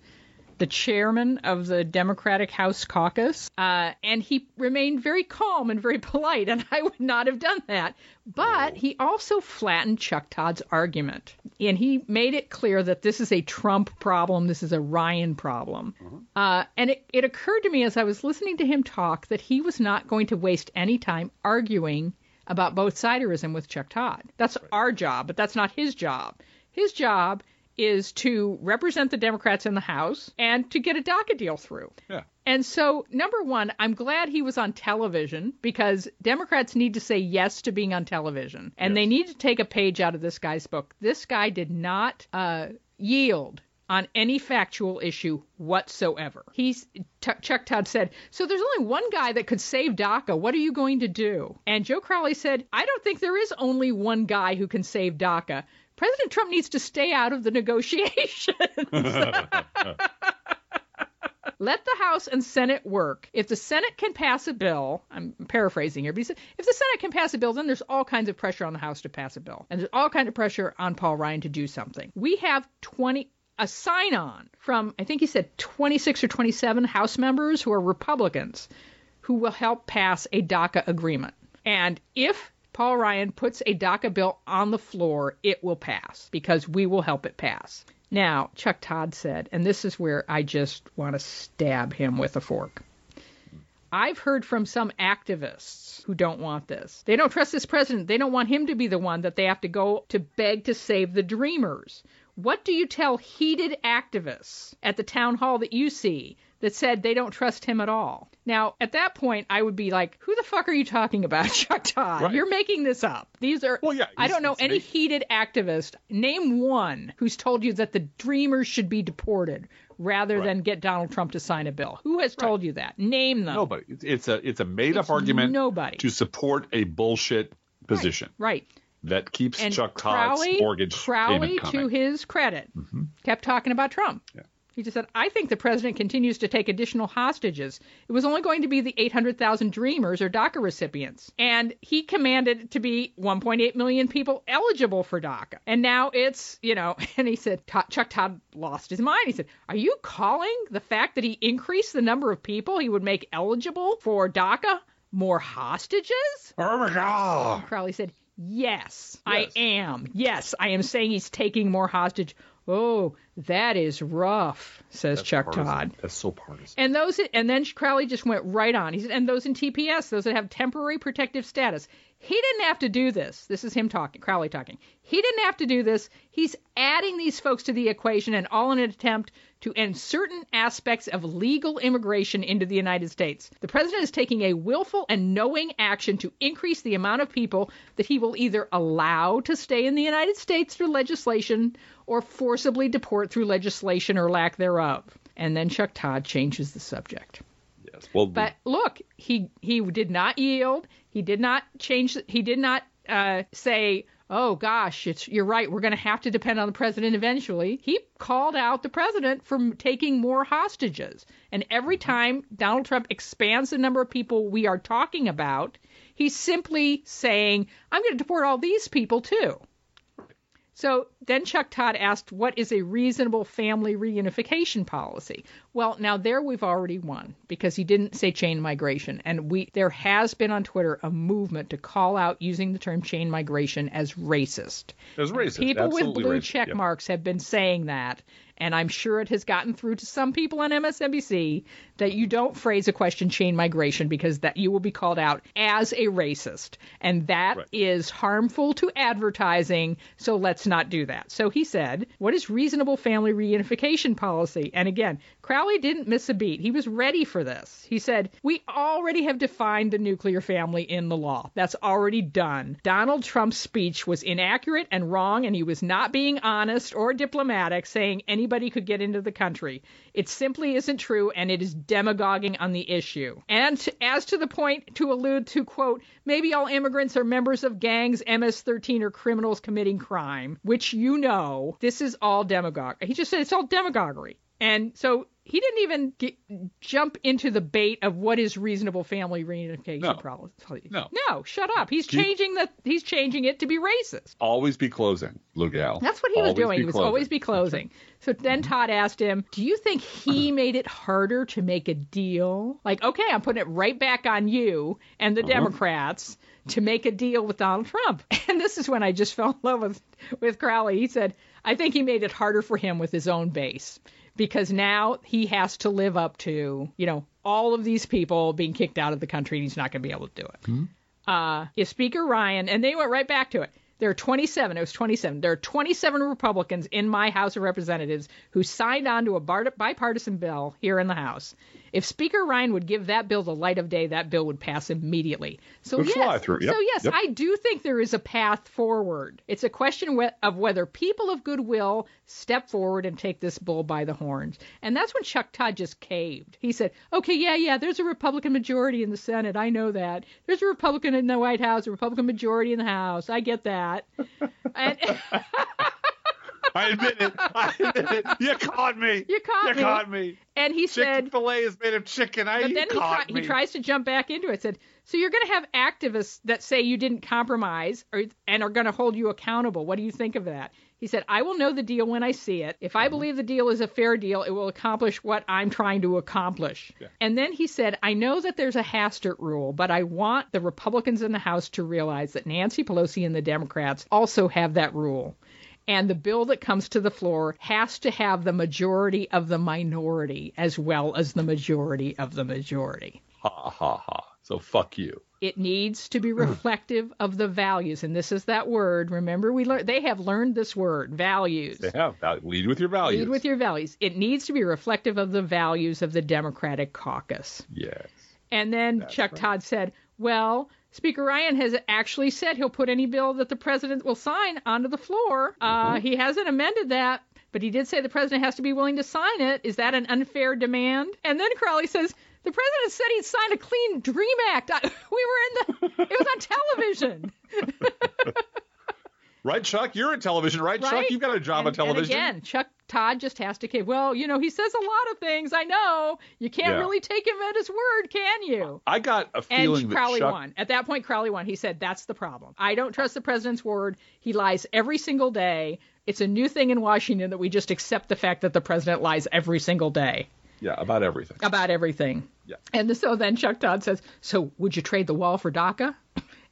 the chairman of the Democratic House Caucus, and he remained very calm and very polite, and I would not have done that. But he also flattened Chuck Todd's argument, and he made it clear that this is a Trump problem, this is a Ryan problem. Mm-hmm. And it occurred to me as I was listening to him talk that he was not going to waste any time arguing about both-siderism with Chuck Todd. That's right. Our job, but that's not his job. His job is to represent the Democrats in the House and to get a DACA deal through. Yeah. And so, number one, I'm glad he was on television because Democrats need to say yes to being on television. And they need to take a page out of this guy's book. This guy did not yield on any factual issue whatsoever. Chuck Todd said, "So there's only one guy that could save DACA. What are you going to do?" And Joe Crowley said, "I don't think there is only one guy who can save DACA. President Trump needs to stay out of the negotiations." Let the House and Senate work. If the Senate can pass a bill, I'm paraphrasing here, but he said, if the Senate can pass a bill, then there's all kinds of pressure on the House to pass a bill. And there's all kinds of pressure on Paul Ryan to do something. We have a sign-on from, I think he said, 26 or 27 House members who are Republicans who will help pass a DACA agreement. And if Paul Ryan puts a DACA bill on the floor, it will pass because we will help it pass. Now, Chuck Todd said, and this is where I just want to stab him with a fork. "I've heard from some activists who don't want this. They don't trust this president. They don't want him to be the one that they have to go to beg to save the Dreamers. What do you tell heated activists at the town hall that you see that said they don't trust him at all?" Now, at that point, I would be like, who the fuck are you talking about, Chuck Todd? Right. You're making this up. These are, I don't know any heated activist. Name one who's told you that the Dreamers should be deported rather than get Donald Trump to sign a bill. Who has told you that? Name them. Nobody. It's a made-up argument to support a bullshit position. Right. That keeps Chuck Todd's mortgage payment coming. Crowley, to his credit, kept talking about Trump. Yeah. He just said, "I think the president continues to take additional hostages. It was only going to be the 800,000 Dreamers or DACA recipients. And he commanded to be 1.8 million people eligible for DACA. And now it's, and he said, Chuck Todd lost his mind. He said, "Are you calling the fact that he increased the number of people he would make eligible for DACA more hostages?" Oh, my God. And Crowley said, Yes, I am. Yes, I am saying he's taking more hostage. Oh, that is rough, says Chuck Todd. That's so partisan. And those, and then Crowley just went right on. He said, and those in TPS, those that have temporary protective status, he didn't have to do this. This is him talking, Crowley talking. He didn't have to do this. He's adding these folks to the equation, and all in an attempt to end certain aspects of legal immigration into the United States. The president is taking a willful and knowing action to increase the amount of people that he will either allow to stay in the United States through legislation or forcibly deport through legislation or lack thereof. And then Chuck Todd changes the subject. Yes. Well, but look, he did not yield. He did not change. He did not say, oh, gosh, you're right, we're going to have to depend on the president eventually. He called out the president for taking more hostages. And every time Donald Trump expands the number of people we are talking about, he's simply saying, I'm going to deport all these people, too. So then Chuck Todd asked, what is a reasonable family reunification policy? Well, now there we've already won, because he didn't say chain migration. And there has been on Twitter a movement to call out using the term chain migration as racist. As racist, people absolutely with blue racist. Check marks have been saying that. And I'm sure it has gotten through to some people on MSNBC that you don't phrase a question chain migration, because that you will be called out as a racist. And that is harmful to advertising. So let's not do that. So he said, what is reasonable family reunification policy? And again, Crowley didn't miss a beat. He was ready for this. He said, we already have defined the nuclear family in the law. That's already done. Donald Trump's speech was inaccurate and wrong, and he was not being honest or diplomatic, saying anybody could get into the country. It simply isn't true, and it is demagoguing on the issue. And as to the point to allude to, quote, maybe all immigrants are members of gangs, MS-13, or criminals committing crime, which, you know, this is all demagoguery. He just said it's all demagoguery. And so he didn't even jump into the bait of what is reasonable family reunification policy. No, shut up. He's changing it to be racist. Always be closing, Lugal. That's what he was doing. He was always be closing. So then Todd asked him, do you think he made it harder to make a deal? Like, okay, I'm putting it right back on you and the Democrats to make a deal with Donald Trump. And this is when I just fell in love with Crowley. He said, I think he made it harder for him with his own base, because now he has to live up to, you know, all of these people being kicked out of the country, and he's not going to be able to do it. If Speaker Ryan, and they went right back to it. There are 27. There are 27 Republicans in my House of Representatives who signed on to a bipartisan bill here in the House. If Speaker Ryan would give that bill the light of day, that bill would pass immediately. So yes, I do think there is a path forward. It's a question of whether people of goodwill step forward and take this bull by the horns. And that's when Chuck Todd just caved. He said, okay, yeah, there's a Republican majority in the Senate. I know that. There's a Republican in the White House, a Republican majority in the House. I get that. I admit it. You caught me. And he said, Chick-fil-A is made of chicken. But then he tries to jump back into it. Said, so you're going to have activists that say you didn't compromise and are going to hold you accountable. What do you think of that? He said, I will know the deal when I see it. If I believe the deal is a fair deal, it will accomplish what I'm trying to accomplish. Yeah. And then he said, I know that there's a Hastert rule, but I want the Republicans in the House to realize that Nancy Pelosi and the Democrats also have that rule. And the bill that comes to the floor has to have the majority of the minority as well as the majority of the majority. Ha, ha, ha. So fuck you. It needs to be reflective of the values. And this is that word. Remember, they have learned this word, values. They have. Lead with your values. It needs to be reflective of the values of the Democratic caucus. Yes. And then Chuck Todd said, well, Speaker Ryan has actually said he'll put any bill that the president will sign onto the floor. He hasn't amended that, but he did say the president has to be willing to sign it. Is that an unfair demand? And then Crowley says, the president said he'd signed a Clean Dream Act. It was on television. Right, Chuck? You're on television, right? Chuck, you've got a job on television. And again, Chuck Todd just has to cave. Well, you know, he says a lot of things. I know. You can't really take him at his word, can you? I got a feeling that Crowley won. At that point, Crowley won. He said, that's the problem. I don't trust the president's word. He lies every single day. It's a new thing in Washington that we just accept the fact that the president lies every single day. Yeah, about everything. Yeah. And so then Chuck Todd says, so would you trade the wall for DACA?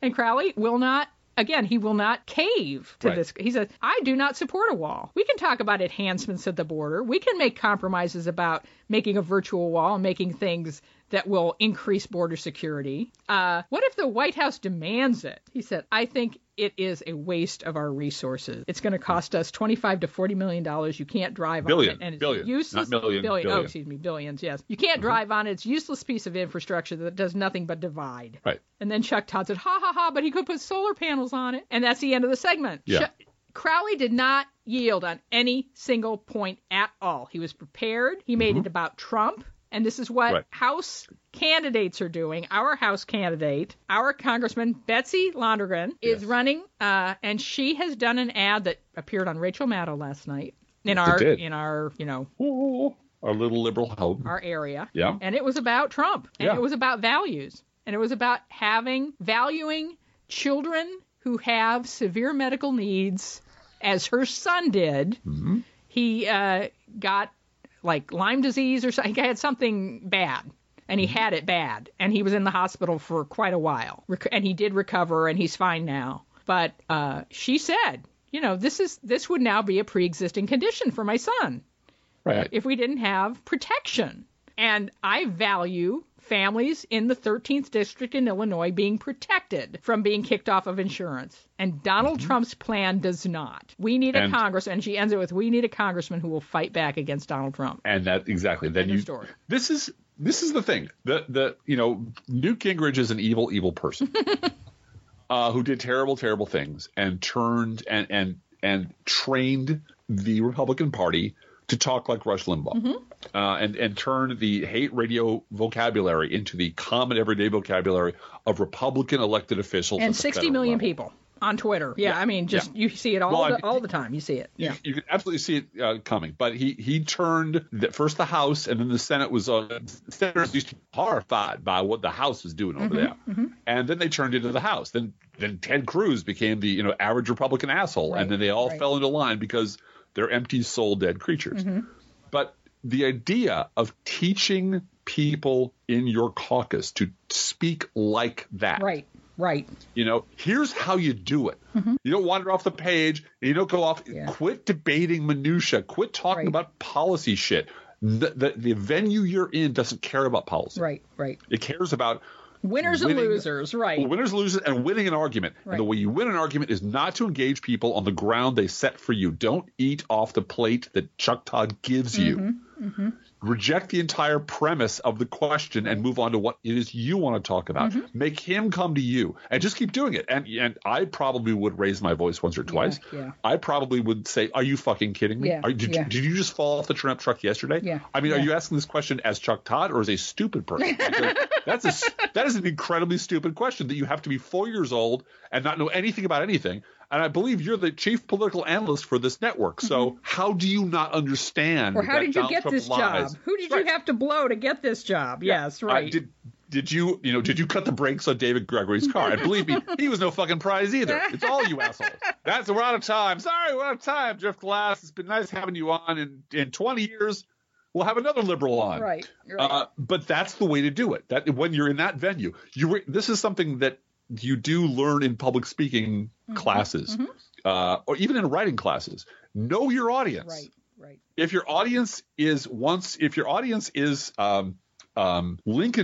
And Crowley will not Again, he will not cave to this. He says, I do not support a wall. We can talk about enhancements at the border. We can make compromises about making a virtual wall and making things that will increase border security. What if the White House demands it? He said, I think it is a waste of our resources. It's going to cost us $25 to $40 million. You can't drive on it. And it's useless. Not million. Billion. Oh, excuse me. Billions, yes. You can't drive on it. It's a useless piece of infrastructure that does nothing but divide. Right. And then Chuck Todd said, ha, ha, ha, but he could put solar panels on it. And that's the end of the segment. Yeah. Crowley did not yield on any single point at all. He was prepared. He made it about Trump. And this is what House candidates are doing. Our House candidate, our Congressman Betsy Lonergan, is running, and she has done an ad that appeared on Rachel Maddow last night in our our little liberal home, our area. Yeah, and it was about Trump, and it was about values, and it was about valuing children who have severe medical needs, as her son did. Mm-hmm. He got, like, Lyme disease or something. He had something bad, and he had it bad, and he was in the hospital for quite a while, and he did recover, and he's fine now. But she said, this would now be a pre-existing condition for my son if we didn't have protection. And I value families in the 13th district in Illinois being protected from being kicked off of insurance. And Donald Trump's plan does not. We need a congressman. And she ends it with, we need a congressman who will fight back against Donald Trump. And that exactly. Then you story. This is the thing. Newt Gingrich is an evil person who did terrible, terrible things and turned and trained the Republican Party to talk like Rush Limbaugh, and turn the hate radio vocabulary into the common everyday vocabulary of Republican elected officials. And 60 million people on Twitter. Yeah, I mean, just you see it all the time. You see it. Yeah, you can absolutely see it coming. But he turned first the House, and then the Senate was senators used to be horrified by what the House was doing over there, and then they turned into the House. Then Ted Cruz became the average Republican asshole, and then they all fell into line because they're empty-souled, dead creatures. Mm-hmm. But the idea of teaching people in your caucus to speak like that. Right. Here's how you do it. Mm-hmm. You don't wander off the page. You don't go off. Yeah. Quit debating minutia. Quit talking about policy shit. The venue you're in doesn't care about policy. Right. It cares about winning, and losers, winners and losers, and winning an argument. Right. And the way you win an argument is not to engage people on the ground they set for you. Don't eat off the plate that Chuck Todd gives you. Mm-hmm. Reject the entire premise of the question and move on to what it is you want to talk about. Mm-hmm. Make him come to you and just keep doing it. And I probably would raise my voice once or twice. Yeah. I probably would say, are you fucking kidding me? Yeah. Did you just fall off the turnip truck yesterday? Yeah. I mean, are you asking this question as Chuck Todd or as a stupid person? That is an incredibly stupid question that you have to be 4 years old and not know anything about anything. And I believe you're the chief political analyst for this network. So how do you not understand? Or how did you get this job? Who did you have to blow to get this job? Yeah. Yes, right. Did you cut the brakes on David Gregory's car? And believe me, he was no fucking prize either. It's all you assholes. We're out of time. Sorry, we're out of time, Jeff Glass. It's been nice having you on. In 20 years, we'll have another liberal on. Right. But that's the way to do it. That when you're in that venue, this is something that you do learn in public speaking classes or even in writing classes. Know your audience. Right. If your audience is Lincoln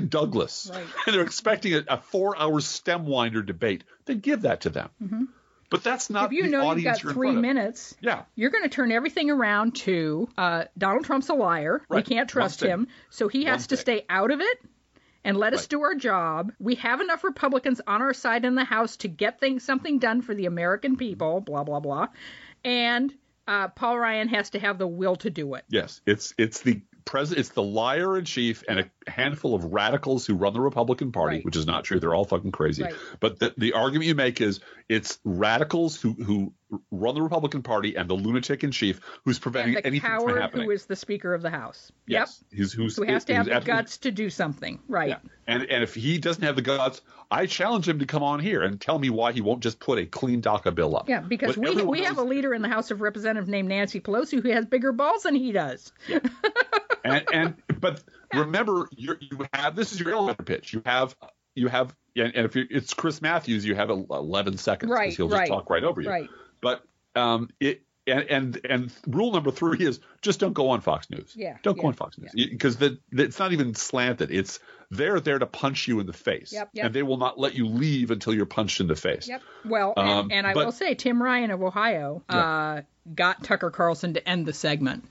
Douglas and they're expecting a 4-hour StemWinder debate, then give that to them. Mm-hmm. But that's not the audience you're in front of. If you know you've got 3 minutes, you're going to turn everything around to Donald Trump's a liar. Right. We can't trust him. So he has to stay out of it. And let us do our job. We have enough Republicans on our side in the House to get something done for the American people, blah, blah, blah. And Paul Ryan has to have the will to do it. Yes, it's the president. It's the liar in chief and a handful of radicals who run the Republican Party, which is not true. They're all fucking crazy. But the argument you make is it's radicals who run the Republican Party and the lunatic in chief who's preventing anything from happening. And the coward who is the Speaker of the House. Yes. Who has to have the guts to do something. Right. Yeah. And if he doesn't have the guts, I challenge him to come on here and tell me why he won't just put a clean DACA bill up. Yeah, because we have a leader in the House of Representatives named Nancy Pelosi who has bigger balls than he does. Yeah. But remember, you have – this is your elevator pitch. You have you have, and if it's Chris Matthews, you have 11 seconds. Right, he'll just talk right over you. Right. But and rule number 3 is just don't go on Fox News. Yeah. Don't go on Fox News because it's not even slanted. It's they're there to punch you in the face. Yep, yep. And they will not let you leave until you're punched in the face. Yep. Well, I will say Tim Ryan of Ohio got Tucker Carlson to end the segment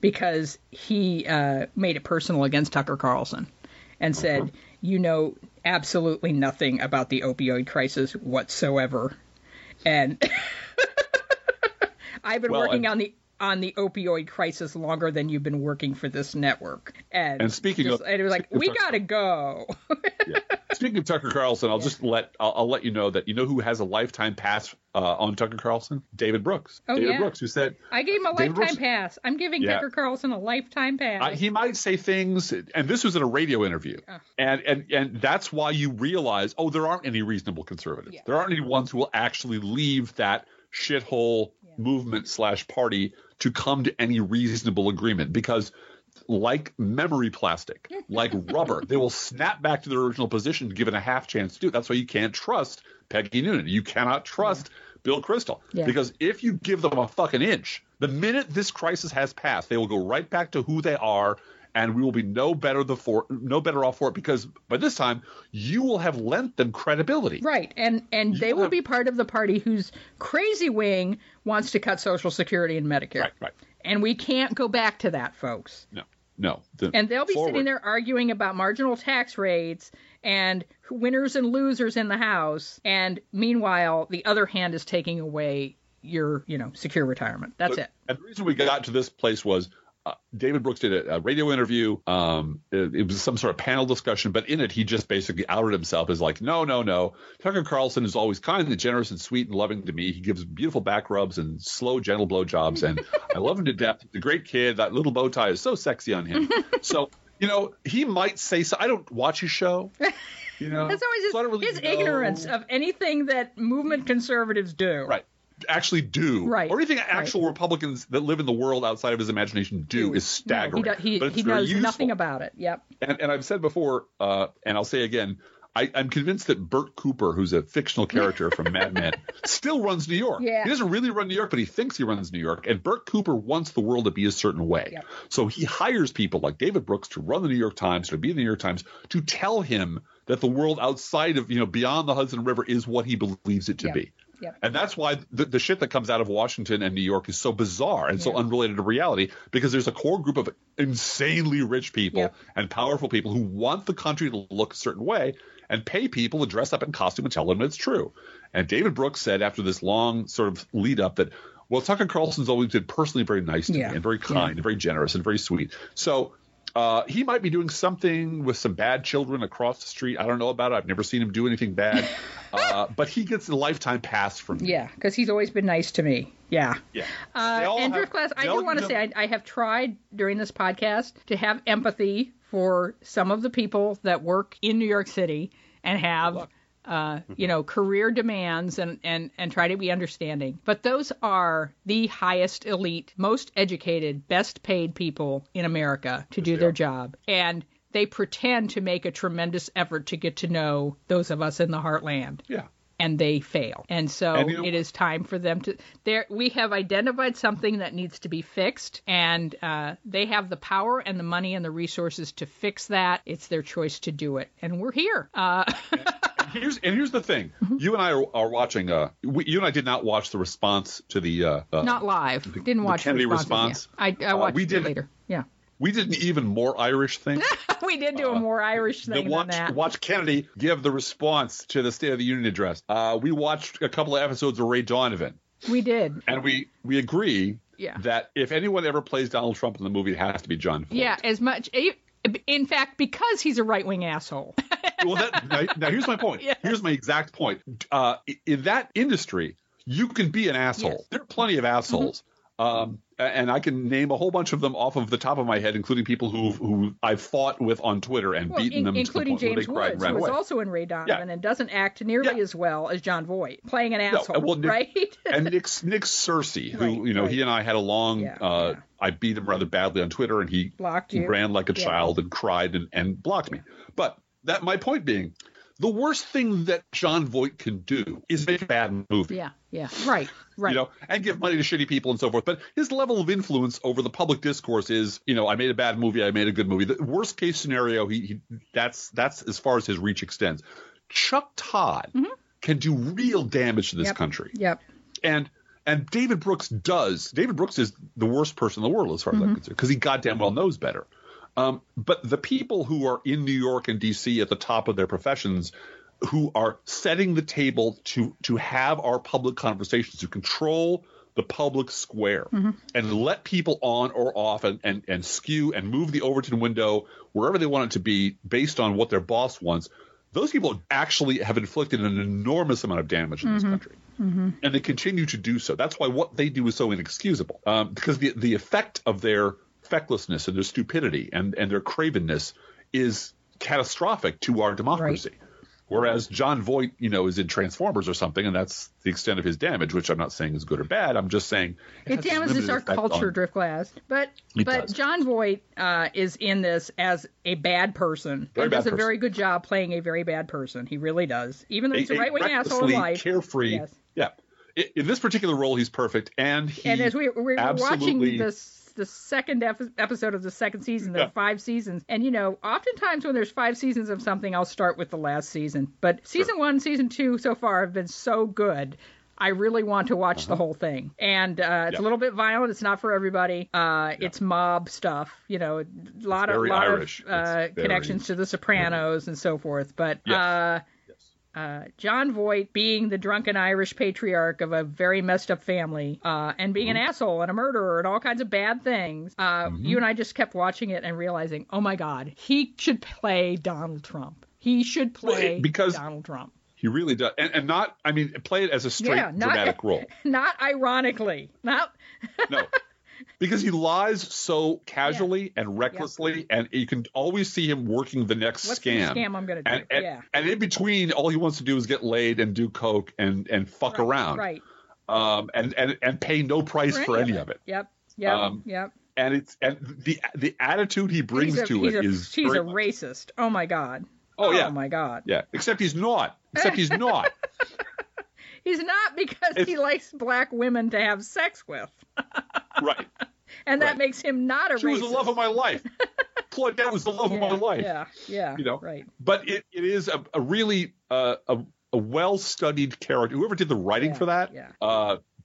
because he made it personal against Tucker Carlson and said, you know, absolutely nothing about the opioid crisis whatsoever. And I've been working on the opioid crisis longer than you've been working for this network. And speaking of, and it was like, we gotta go. Yeah. Speaking of Tucker Carlson, I'll just let you know that you know who has a lifetime pass on Tucker Carlson? David Brooks. Oh, David Brooks, who said I gave him a lifetime pass. I'm giving Tucker Carlson a lifetime pass. He might say things, and this was in a radio interview, and that's why you realize, oh, there aren't any reasonable conservatives. Yeah. There aren't any ones who will actually leave that shithole movement / party to come to any reasonable agreement, because like memory plastic, like rubber, they will snap back to their original position given a half chance to do it. That's why you can't trust Peggy Noonan. You cannot trust Bill Kristol, because if you give them a fucking inch, the minute this crisis has passed, they will go right back to who they are, and we will be no better off for it, because by this time you will have lent them credibility. Right. And they will be part of the party whose crazy wing wants to cut Social Security and Medicare. Right, right. And we can't go back to that, folks. No. And they'll be sitting there arguing about marginal tax rates and winners and losers in the House. And meanwhile, the other hand is taking away your, secure retirement. That's it. And the reason we got to this place was David Brooks did a radio interview. It was some sort of panel discussion, but in it, he just basically outed himself as like, no. Tucker Carlson is always kind and generous and sweet and loving to me. He gives beautiful back rubs and slow, gentle blowjobs, and I love him to death. He's a great kid. That little bow tie is so sexy on him. So, he might say so. I don't watch his show. That's always his ignorance of anything that movement conservatives do. Right. Actually do, right, or anything actual Republicans that live in the world outside of his imagination do is staggering. No, he knows nothing about it. Yep. And I've said before, and I'll say again, I'm convinced that Bert Cooper, who's a fictional character from Mad Men, still runs New York. Yeah. He doesn't really run New York, but he thinks he runs New York. And Bert Cooper wants the world to be a certain way. Yep. So he hires people like David Brooks to run the New York Times, to be in the New York Times, to tell him that the world outside of, beyond the Hudson River is what he believes it to be. Yep. And that's why the shit that comes out of Washington and New York is so bizarre and so unrelated to reality, because there's a core group of insanely rich people and powerful people who want the country to look a certain way and pay people to dress up in costume and tell them it's true. And David Brooks said after this long sort of lead up that, well, Tucker Carlson's always been personally very nice to me and very kind and very generous and very sweet. So he might be doing something with some bad children across the street. I don't know about it. I've never seen him do anything bad. But he gets a lifetime pass from me. Yeah, because he's always been nice to me. Yeah. Yeah. And Drift Class, I do want to say I have tried during this podcast to have empathy for some of the people that work in New York City and have, career demands and try to be understanding. But those are the highest elite, most educated, best paid people in America to do their job. And they pretend to make a tremendous effort to get to know those of us in the heartland. Yeah. And they fail. And so it is time for them to we have identified something that needs to be fixed, and they have the power and the money and the resources to fix that. It's their choice to do it. And we're here. Here's the thing. You and I are watching. You and I did not watch the response to the not live. Didn't watch the Kennedy response. Yeah. I watched it later. Yeah. We did an even more Irish thing. We did do a more Irish thing than that. Watch Kennedy give the response to the State of the Union address. We watched a couple of episodes of Ray Donovan. We did. And we agree that if anyone ever plays Donald Trump in the movie, it has to be John Ford. Yeah, as much. In fact, because he's a right-wing asshole. Well, now here's my point. Yeah. Here's my exact point. In that industry, you can be an asshole. Yes. There are plenty of assholes. Mm-hmm. And I can name a whole bunch of them off of the top of my head, including people who I've fought with on Twitter and beaten them, including James Woods, who was also in Ray Donovan and doesn't act nearly as well as John Voight, playing an asshole, right? And Nick Searcy, who he and I had a long. I beat him rather badly on Twitter, and he ran like a child and cried and blocked me. But my point being, The worst thing that John Voight can do is make a bad movie. Yeah, right. You know, and give money to shitty people and so forth. But his level of influence over the public discourse is, you know, I made a bad movie, I made a good movie. The worst case scenario, that's as far as his reach extends. Chuck Todd can do real damage to this country. Yep. And David Brooks does. David Brooks is the worst person in the world as far as I'm concerned, because he goddamn well knows better. But the people who are in New York and D.C. at the top of their professions, who are setting the table to have our public conversations, to control the public square and let people on or off and skew and move the Overton window wherever they want it to be based on what their boss wants, those people actually have inflicted an enormous amount of damage in this country. And they continue to do so. That's why what they do is so inexcusable, because the effect of their fecklessness and their stupidity and their cravenness is catastrophic to our democracy. Right. Whereas John Voight, you know, is in Transformers or something, and that's the extent of his damage, which I'm not saying is good or bad. I'm just saying it damages our culture, Driftglass. But John Voight is in this as a bad person. He does a very good job playing a very bad person. He really does. Even though he's a right-wing asshole in life. Carefree. Yes. Yeah. In this particular role, he's perfect. And as we're watching this, the second episode of the second season, there are 5 seasons. And, you know, oftentimes when there's 5 seasons of something, I'll start with the last season. But season 1, season 2 so far have been so good. I really want to watch the whole thing. And it's a little bit violent. It's not for everybody. It's mob stuff, you know, a lot of connections to The Sopranos and so forth. But John Voight being the drunken Irish patriarch of a very messed up family, and being an asshole and a murderer and all kinds of bad things, you and I just kept watching it and realizing, oh my God, he should play Donald Trump. He should play Donald Trump. He really does. And not, I mean, play it as a straight, dramatic role. Not ironically. No. Because he lies so casually and recklessly, and you can always see him working the next scam. The scam I'm going to do. And in between, all he wants to do is get laid and do coke and fuck around, and pay no price for any of it. Yep. And it's the attitude he brings to it is he's a racist. Oh my God. Oh yeah. Oh my God. Yeah. Except he's not. He's not, because he likes black women to have sex with. Right. And that makes him not a racist. She was the love of my life. Claudette was the love of my life. Yeah. You know? Right. But it is a really a well-studied character. Whoever did the writing for that,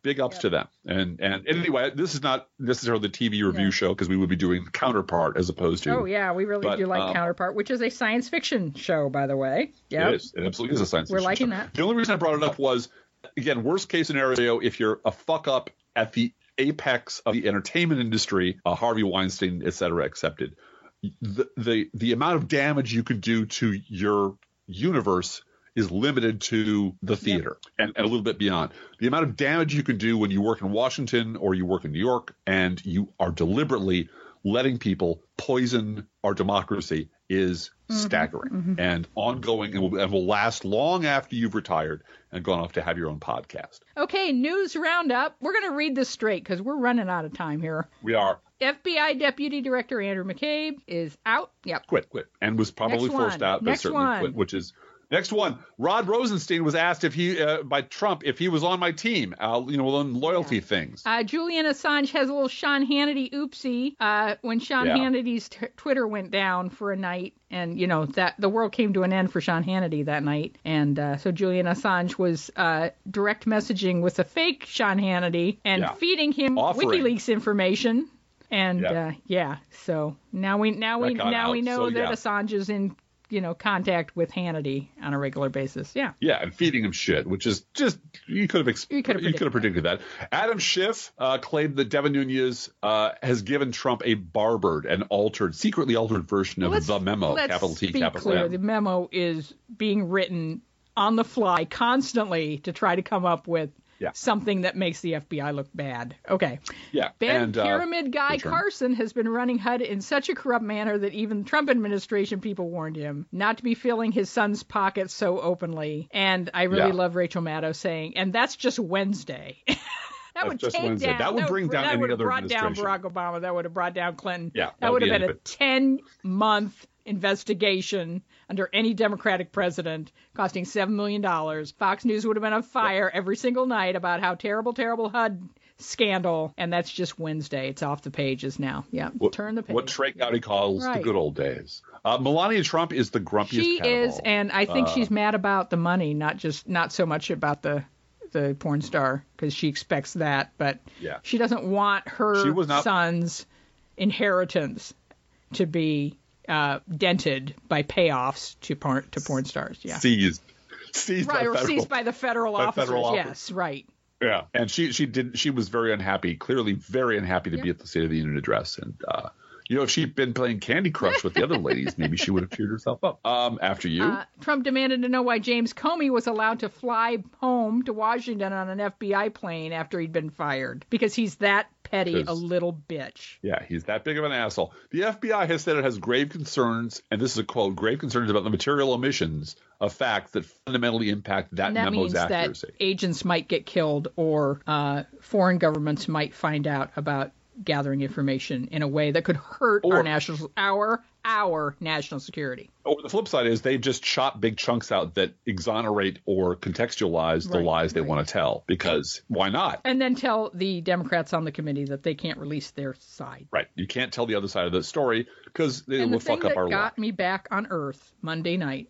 big ups to them. And anyway, this is not necessarily the TV review show, because we would be doing Counterpart as opposed to. Oh, yeah. We really do like Counterpart, which is a science fiction show, by the way. Yeah. It is. It absolutely is a science fiction show. We're liking that. The only reason I brought it up was, again, worst case scenario, if you're a fuck up at the apex of the entertainment industry, Harvey Weinstein, et cetera, accepted, the amount of damage you could do to your universe is limited to the theater and a little bit beyond. The amount of damage you can do when you work in Washington or you work in New York and you are deliberately letting people poison our democracy is staggering and ongoing, and will last long after you've retired and gone off to have your own podcast. Okay, news roundup. We're going to read this straight because we're running out of time here. We are. FBI Deputy Director Andrew McCabe is out. Yep. Quit. And was probably forced out, but certainly quit, which is... Next one, Rod Rosenstein was asked if he by Trump if he was on my team, on loyalty things. Julian Assange has a little Sean Hannity oopsie when Sean Hannity's Twitter went down for a night. And, you know, that the world came to an end for Sean Hannity that night. And so Julian Assange was direct messaging with a fake Sean Hannity and feeding him WikiLeaks information. And, so now we know that Assange is in contact with Hannity on a regular basis. Yeah. Yeah, and feeding him shit, which is just you could have predicted that. Adam Schiff claimed that Devin Nunes has given Trump a barbered and secretly altered version of the memo. Let's capital T, be capital clear. M. The memo is being written on the fly constantly to try to come up with something that makes the FBI look bad. Okay. Yeah. Pyramid Guy Carson has been running HUD in such a corrupt manner that even Trump administration people warned him not to be filling his son's pockets so openly. And I really love Rachel Maddow saying, and that's just Wednesday. That would bring down any other administration. That would have brought down Barack Obama. That would have brought down Clinton. Yeah, that would have been a 10-month investigation under any Democratic president costing $7 million. Fox News would have been on fire every single night about how terrible, terrible HUD scandal. And that's just Wednesday. It's off the pages now. Yeah. Turn the page. What Trey Gowdy calls the good old days. Melania Trump is the grumpiest. She is. And I think she's mad about the money, not so much about the porn star, because she expects that. But she doesn't want her son's inheritance to be dented by payoffs to porn stars. Yeah. Seized by the federal officers. Yes, right. Yeah. And she was very unhappy, clearly very unhappy to be at the State of the Union address. And, if she'd been playing Candy Crush with the other ladies, maybe she would have cheered herself up. After you. Trump demanded to know why James Comey was allowed to fly home to Washington on an FBI plane after he'd been fired, because he's that petty a little bitch. Yeah, he's that big of an asshole. The FBI has said it has grave concerns, and this is a quote, grave concerns about the material omissions of facts that fundamentally impact that memo's accuracy. That agents might get killed, or foreign governments might find out about gathering information in a way that could hurt our national security. Or the flip side is they just chop big chunks out that exonerate or contextualize the lies they want to tell, because why not? And then tell the Democrats on the committee that they can't release their side. Right. You can't tell the other side of the story, because they will fuck up our life. And the thing that got me back on earth Monday night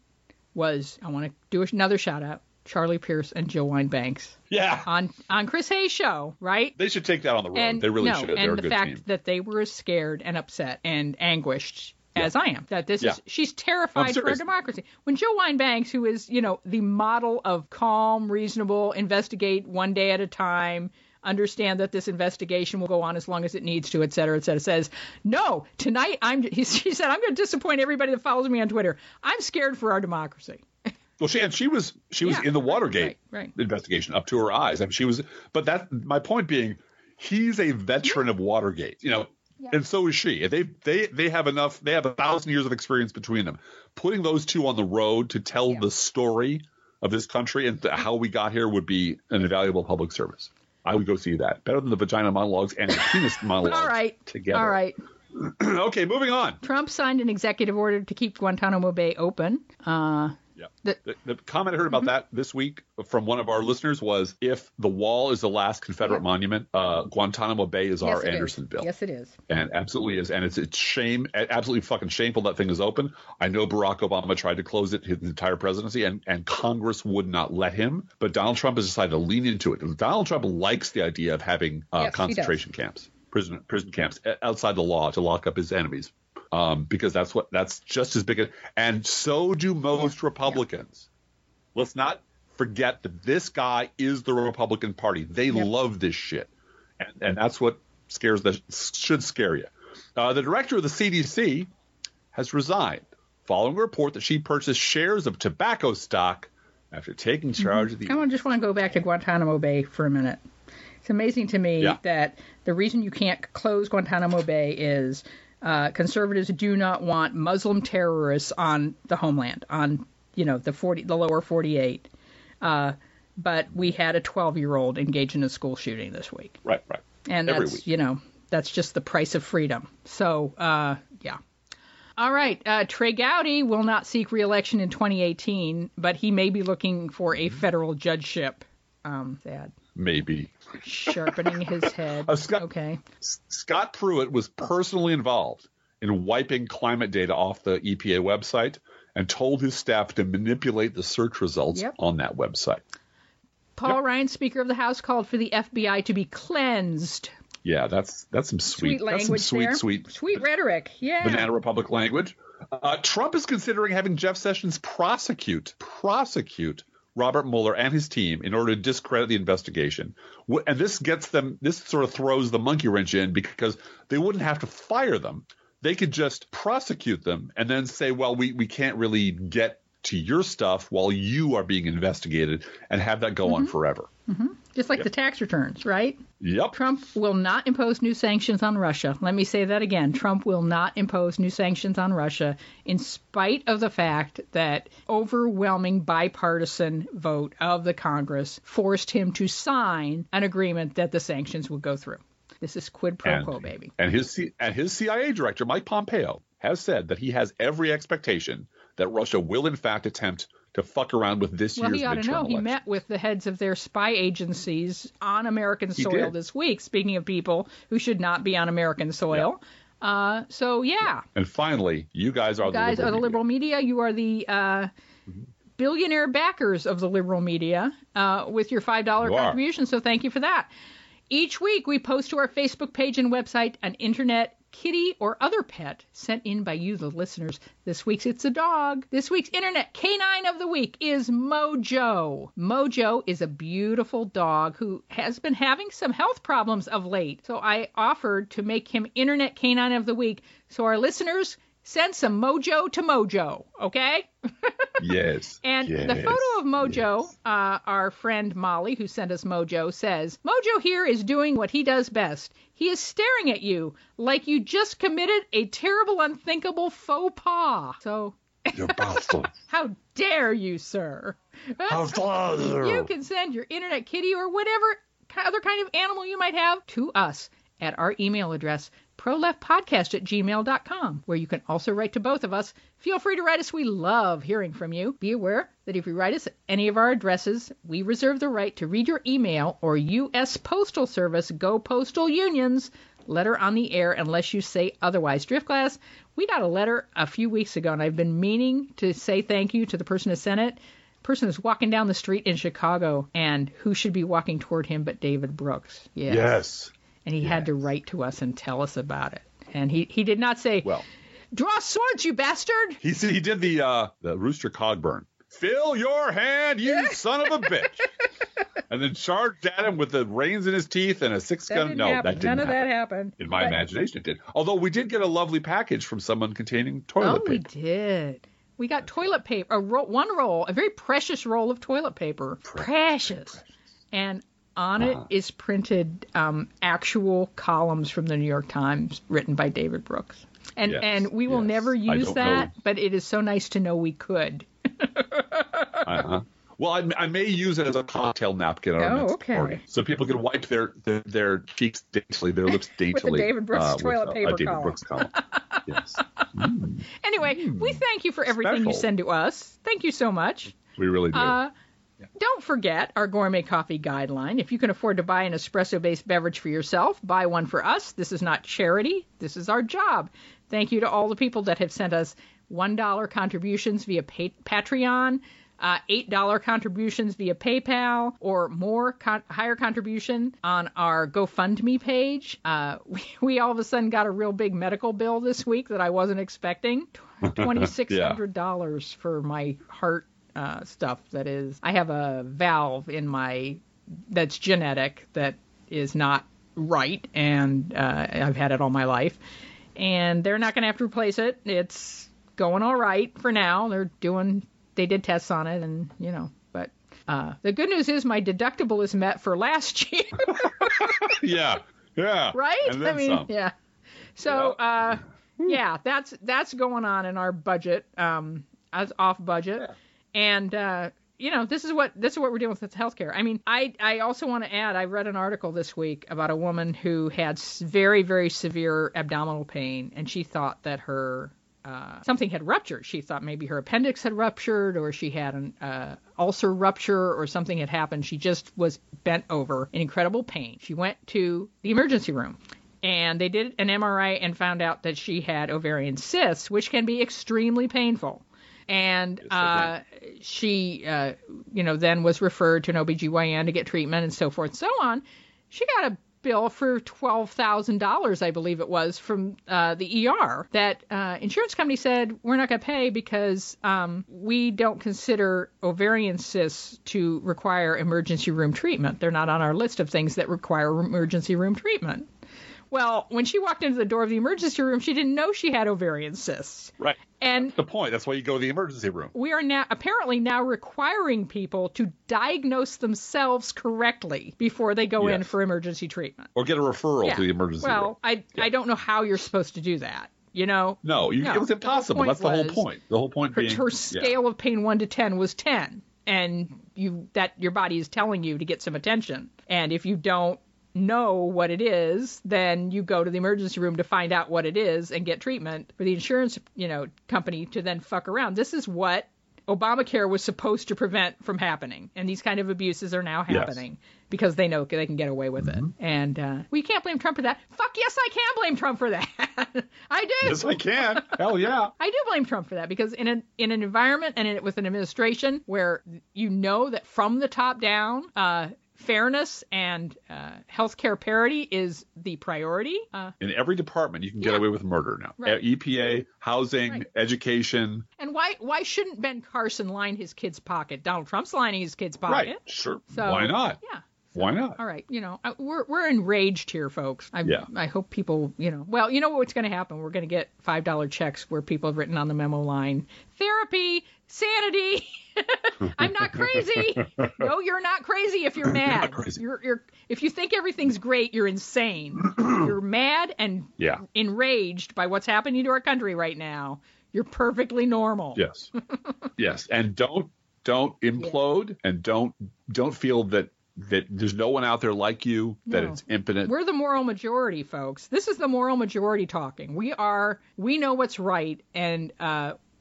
was, I want to do another shout out, Charlie Pierce and Jill Wine-Banks. Yeah. On Chris Hayes' show, right? They should take that on the road. They really should. They're a good team. And the fact that they were as scared and upset and anguished as I am, that this is, she's terrified for democracy. When Jill Wine-Banks, who is, the model of calm, reasonable, investigate one day at a time, understand that this investigation will go on as long as it needs to, et cetera, says, no, tonight, she said, I'm going to disappoint everybody that follows me on Twitter. I'm scared for our democracy. Well, she was in the Watergate investigation up to her eyes. I mean, my point being, he's a veteran of Watergate, and so is she. They have 1,000 years of experience between them. Putting those two on the road to tell the story of this country and how we got here would be an invaluable public service. I would go see that. Better than the vagina monologues and the penis monologues together. All right. Okay, moving on. Trump signed an executive order to keep Guantanamo Bay open. Yeah. The comment I heard about that this week from one of our listeners was, if the wall is the last Confederate monument, Guantanamo Bay is our Andersonville. Yes, it is. And absolutely is. And it's shame, absolutely fucking shameful that thing is open. I know Barack Obama tried to close it his entire presidency, and Congress would not let him. But Donald Trump has decided to lean into it. Donald Trump likes the idea of having concentration camps, prison camps outside the law to lock up his enemies. Because that's just as big, and so do most Republicans. Yeah. Let's not forget that this guy is the Republican Party. They love this shit, and that's what should scare you. The director of the CDC has resigned following a report that she purchased shares of tobacco stock after taking charge of the. I just want to go back to Guantanamo Bay for a minute. It's amazing to me that the reason you can't close Guantanamo Bay is. Conservatives do not want Muslim terrorists on the homeland, on the lower 48. But we had a 12-year-old engage in a school shooting this week. Right. And that's just the price of freedom. So yeah. All right. Trey Gowdy will not seek re-election in 2018, but he may be looking for a federal judgeship. Sad. Maybe. Sharpening his head. Scott Pruitt was personally involved in wiping climate data off the EPA website and told his staff to manipulate the search results on that website. Paul Ryan, Speaker of the House, called for the FBI to be cleansed. Yeah, that's some sweet language. That's some sweet rhetoric. Yeah, banana republic language. Trump is considering having Jeff Sessions prosecute Robert Mueller and his team in order to discredit the investigation. And this sort of throws the monkey wrench in, because they wouldn't have to fire them. They could just prosecute them and then say, well, we can't really get to your stuff while you are being investigated, and have that go on forever. Mm-hmm. Just like the tax returns, right? Yep. Trump will not impose new sanctions on Russia. Let me say that again. Trump will not impose new sanctions on Russia, in spite of the fact that overwhelming bipartisan vote of the Congress forced him to sign an agreement that the sanctions would go through. This is quid pro quo, baby. And his CIA director, Mike Pompeo, has said that he has every expectation that Russia will in fact attempt to fuck around with this year's midterm election. Well, he ought to know. Election. He met with the heads of their spy agencies on American soil this week, speaking of people who should not be on American soil. Yeah. So, yeah. And finally, you guys are the liberal media. You are the billionaire backers of the liberal media with your $5 contribution. So thank you for that. Each week, we post to our Facebook page and website an internet kitty or other pet sent in by you, the listeners. This week's it's a dog. This week's internet canine of the week is Mojo. Mojo is a beautiful dog who has been having some health problems of late. So I offered to make him internet canine of the week. So our listeners, send some Mojo to Mojo, okay? Yes. And the photo of Mojo, our friend Molly, who sent us Mojo, says, Mojo here is doing what he does best. He is staring at you like you just committed a terrible, unthinkable faux pas. So, you bastard. How dare you, sir? How dare you? You can send your internet kitty or whatever other kind of animal you might have to us at our email address, proleftpodcast@gmail.com, where you can also write to both of us. Feel free to write us. We love hearing from you. Be aware that if you write us at any of our addresses, we reserve the right to read your email or U.S. Postal Service Go Postal Union's letter on the air unless you say otherwise. Driftglass, we got a letter a few weeks ago, and I've been meaning to say thank you to the person who sent it. Person is walking down the street in Chicago, and who should be walking toward him but David Brooks. Yes. And he had to write to us and tell us about it. And he did not say, well, draw swords, you bastard. He did the Rooster Cogburn. Fill your hand, you son of a bitch. And then charged at him with the reins in his teeth and a six-gun. None of that happened. In my imagination, it did. Although we did get a lovely package from someone containing toilet paper. Oh, we did. We got toilet paper, a very precious roll of toilet paper. Precious. And on it is printed actual columns from the New York Times written by David Brooks. And we will never use that, but it is so nice to know we could. Well, I may use it as a cocktail napkin at our next party. So people can wipe their cheeks daintily, their lips daintily. With a David Brooks toilet paper David Brooks column. Yes. Anyway, we thank you for everything you send to us. Thank you so much. We really do. Don't forget our gourmet coffee guideline. If you can afford to buy an espresso-based beverage for yourself, buy one for us. This is not charity. This is our job. Thank you to all the people that have sent us $1 contributions via Patreon, $8 contributions via PayPal, or more higher contribution on our GoFundMe page. We all of a sudden got a real big medical bill this week that I wasn't expecting. $2,600 for my heart stuff that is, I have a valve in my, that's genetic, that is not right, and I've had it all my life, and they're not going to have to replace it. It's going all right for now. They did tests on it, and but the good news is my deductible is met for last year. yeah, right. And then some. Yeah. So that's going on in our budget, as off budget. Yeah. And, this is what we're dealing with healthcare. I mean, I also want to add, I read an article this week about a woman who had very, very severe abdominal pain. And she thought that her something had ruptured. She thought maybe her appendix had ruptured, or she had an ulcer rupture, or something had happened. She just was bent over in incredible pain. She went to the emergency room. And they did an MRI and found out that she had ovarian cysts, which can be extremely painful. And she, then was referred to an OBGYN to get treatment and so forth and so on. She got a bill for $12,000, I believe it was, from the ER that insurance company said, we're not going to pay because we don't consider ovarian cysts to require emergency room treatment. They're not on our list of things that require emergency room treatment. Well, when she walked into the door of the emergency room, she didn't know she had ovarian cysts. Right. And that's the point. That's why you go to the emergency room. We are now apparently requiring people to diagnose themselves correctly before they go in for emergency treatment. Or get a referral to the emergency room. Well, I don't know how you're supposed to do that. No, it was impossible. That's the whole point. The whole point being her scale of pain 1 to 10 was 10. And your body is telling you to get some attention. And if you don't know what it is, then you go to the emergency room to find out what it is and get treatment for the insurance, company to then fuck around. This is what Obamacare was supposed to prevent from happening. And these kind of abuses are now happening because they know they can get away with it. And well, you can't blame Trump for that. Fuck yes, I can blame Trump for that. I do. Yes, I can. Hell yeah. I do blame Trump for that, because in an environment and with an administration where you know that from the top down, fairness and healthcare parity is the priority. In every department, you can get away with murder now. Right. EPA, housing, education. And why shouldn't Ben Carson line his kid's pocket? Donald Trump's lining his kid's pocket. Right. Sure. So, why not? Yeah. Why not? All right. We're enraged here, folks. I hope people, well, you know what's going to happen. We're going to get $5 checks where people have written on the memo line, therapy, sanity. I'm not crazy. No, you're not crazy if you're mad. You're if you think everything's great, you're insane. You're mad and enraged by what's happening to our country right now. You're perfectly normal. Yes. Yes. And don't implode and don't feel that there's no one out there like you, that it's impotent. We're the moral majority, folks. This is the moral majority talking. We know what's right, and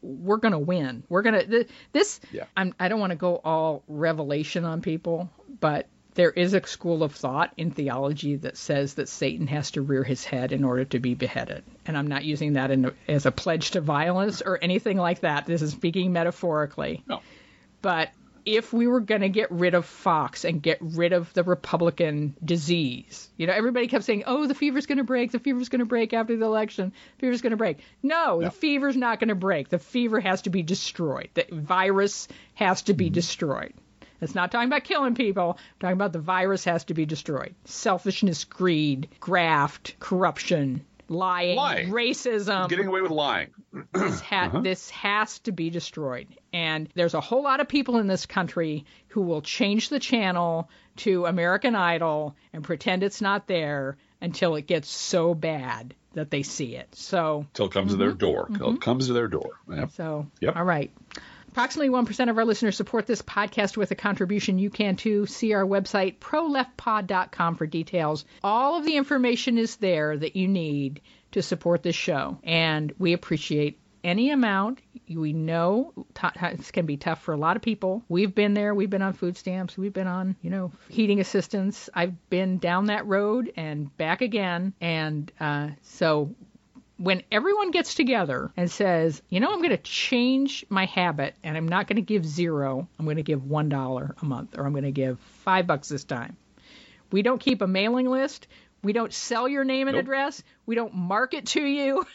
we're going to win. We're going to this. Yeah. I don't want to go all revelation on people, but there is a school of thought in theology that says that Satan has to rear his head in order to be beheaded. And I'm not using that as a pledge to violence or anything like that. This is speaking metaphorically. No. But if we were going to get rid of Fox and get rid of the Republican disease, everybody kept saying, oh, the fever's going to break. The fever's going to break after the election. The fever's going to break. No, the fever's not going to break. The fever has to be destroyed. The virus has to be destroyed. It's not talking about killing people. I'm talking about the virus has to be destroyed. Selfishness, greed, graft, corruption. Lying, racism. Getting away with lying. This has to be destroyed. And there's a whole lot of people in this country who will change the channel to American Idol and pretend it's not there until it gets so bad that they see it. So till it comes to their door. Till it comes to their door. Yep. So, all right. Approximately 1% of our listeners support this podcast with a contribution. You can, too. See our website, ProLeftPod.com, for details. All of the information is there that you need to support this show, and we appreciate any amount. We know this can be tough for a lot of people. We've been there. We've been on food stamps. We've been on, heating assistance. I've been down that road and back again, and so when everyone gets together and says, I'm going to change my habit and I'm not going to give $0, I'm going to give $1 a month, or I'm going to give $5 this time. We don't keep a mailing list. We don't sell your name and address. We don't market to you.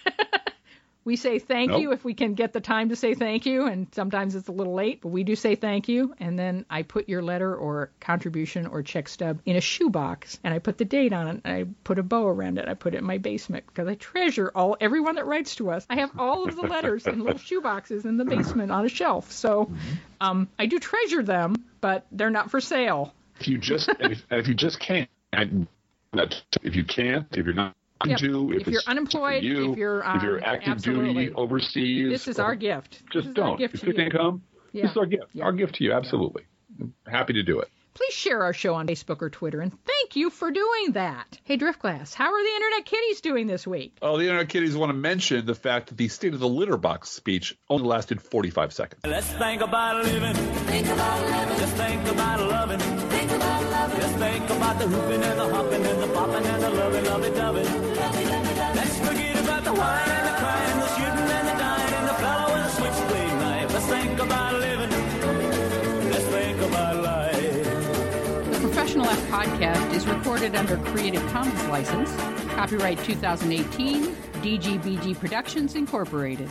We say thank you if we can get the time to say thank you. And sometimes it's a little late, but we do say thank you. And then I put your letter or contribution or check stub in a shoebox, and I put the date on it. And I put a bow around it. I put it in my basement because I treasure everyone that writes to us. I have all of the letters in little shoeboxes in the basement on a shelf. So I do treasure them, but they're not for sale. If you can't, if you're not. Yep. If you're unemployed, if you're active duty overseas, this is our gift. Just don't. Fixed income. This is our gift. Our gift to you. Absolutely. I'm happy to do it. Please share our show on Facebook or Twitter, and thank you for doing that. Hey, Driftglass, how are the Internet Kitties doing this week? Oh, the Internet Kitties want to mention the fact that the State of the Litter Box speech only lasted 45 seconds. Let's think about living. Think about living. Just think about loving. Think about loving. Just think about the hooping and the hopping and the popping and the loving, loving, loving. Let's forget about the wine and the crying, the shooting and the dying, and the fellow with the switchblade knife. Let's think about living. Let's think about loving. Professional F Podcast is recorded under Creative Commons license. Copyright 2018, DGBG Productions Incorporated.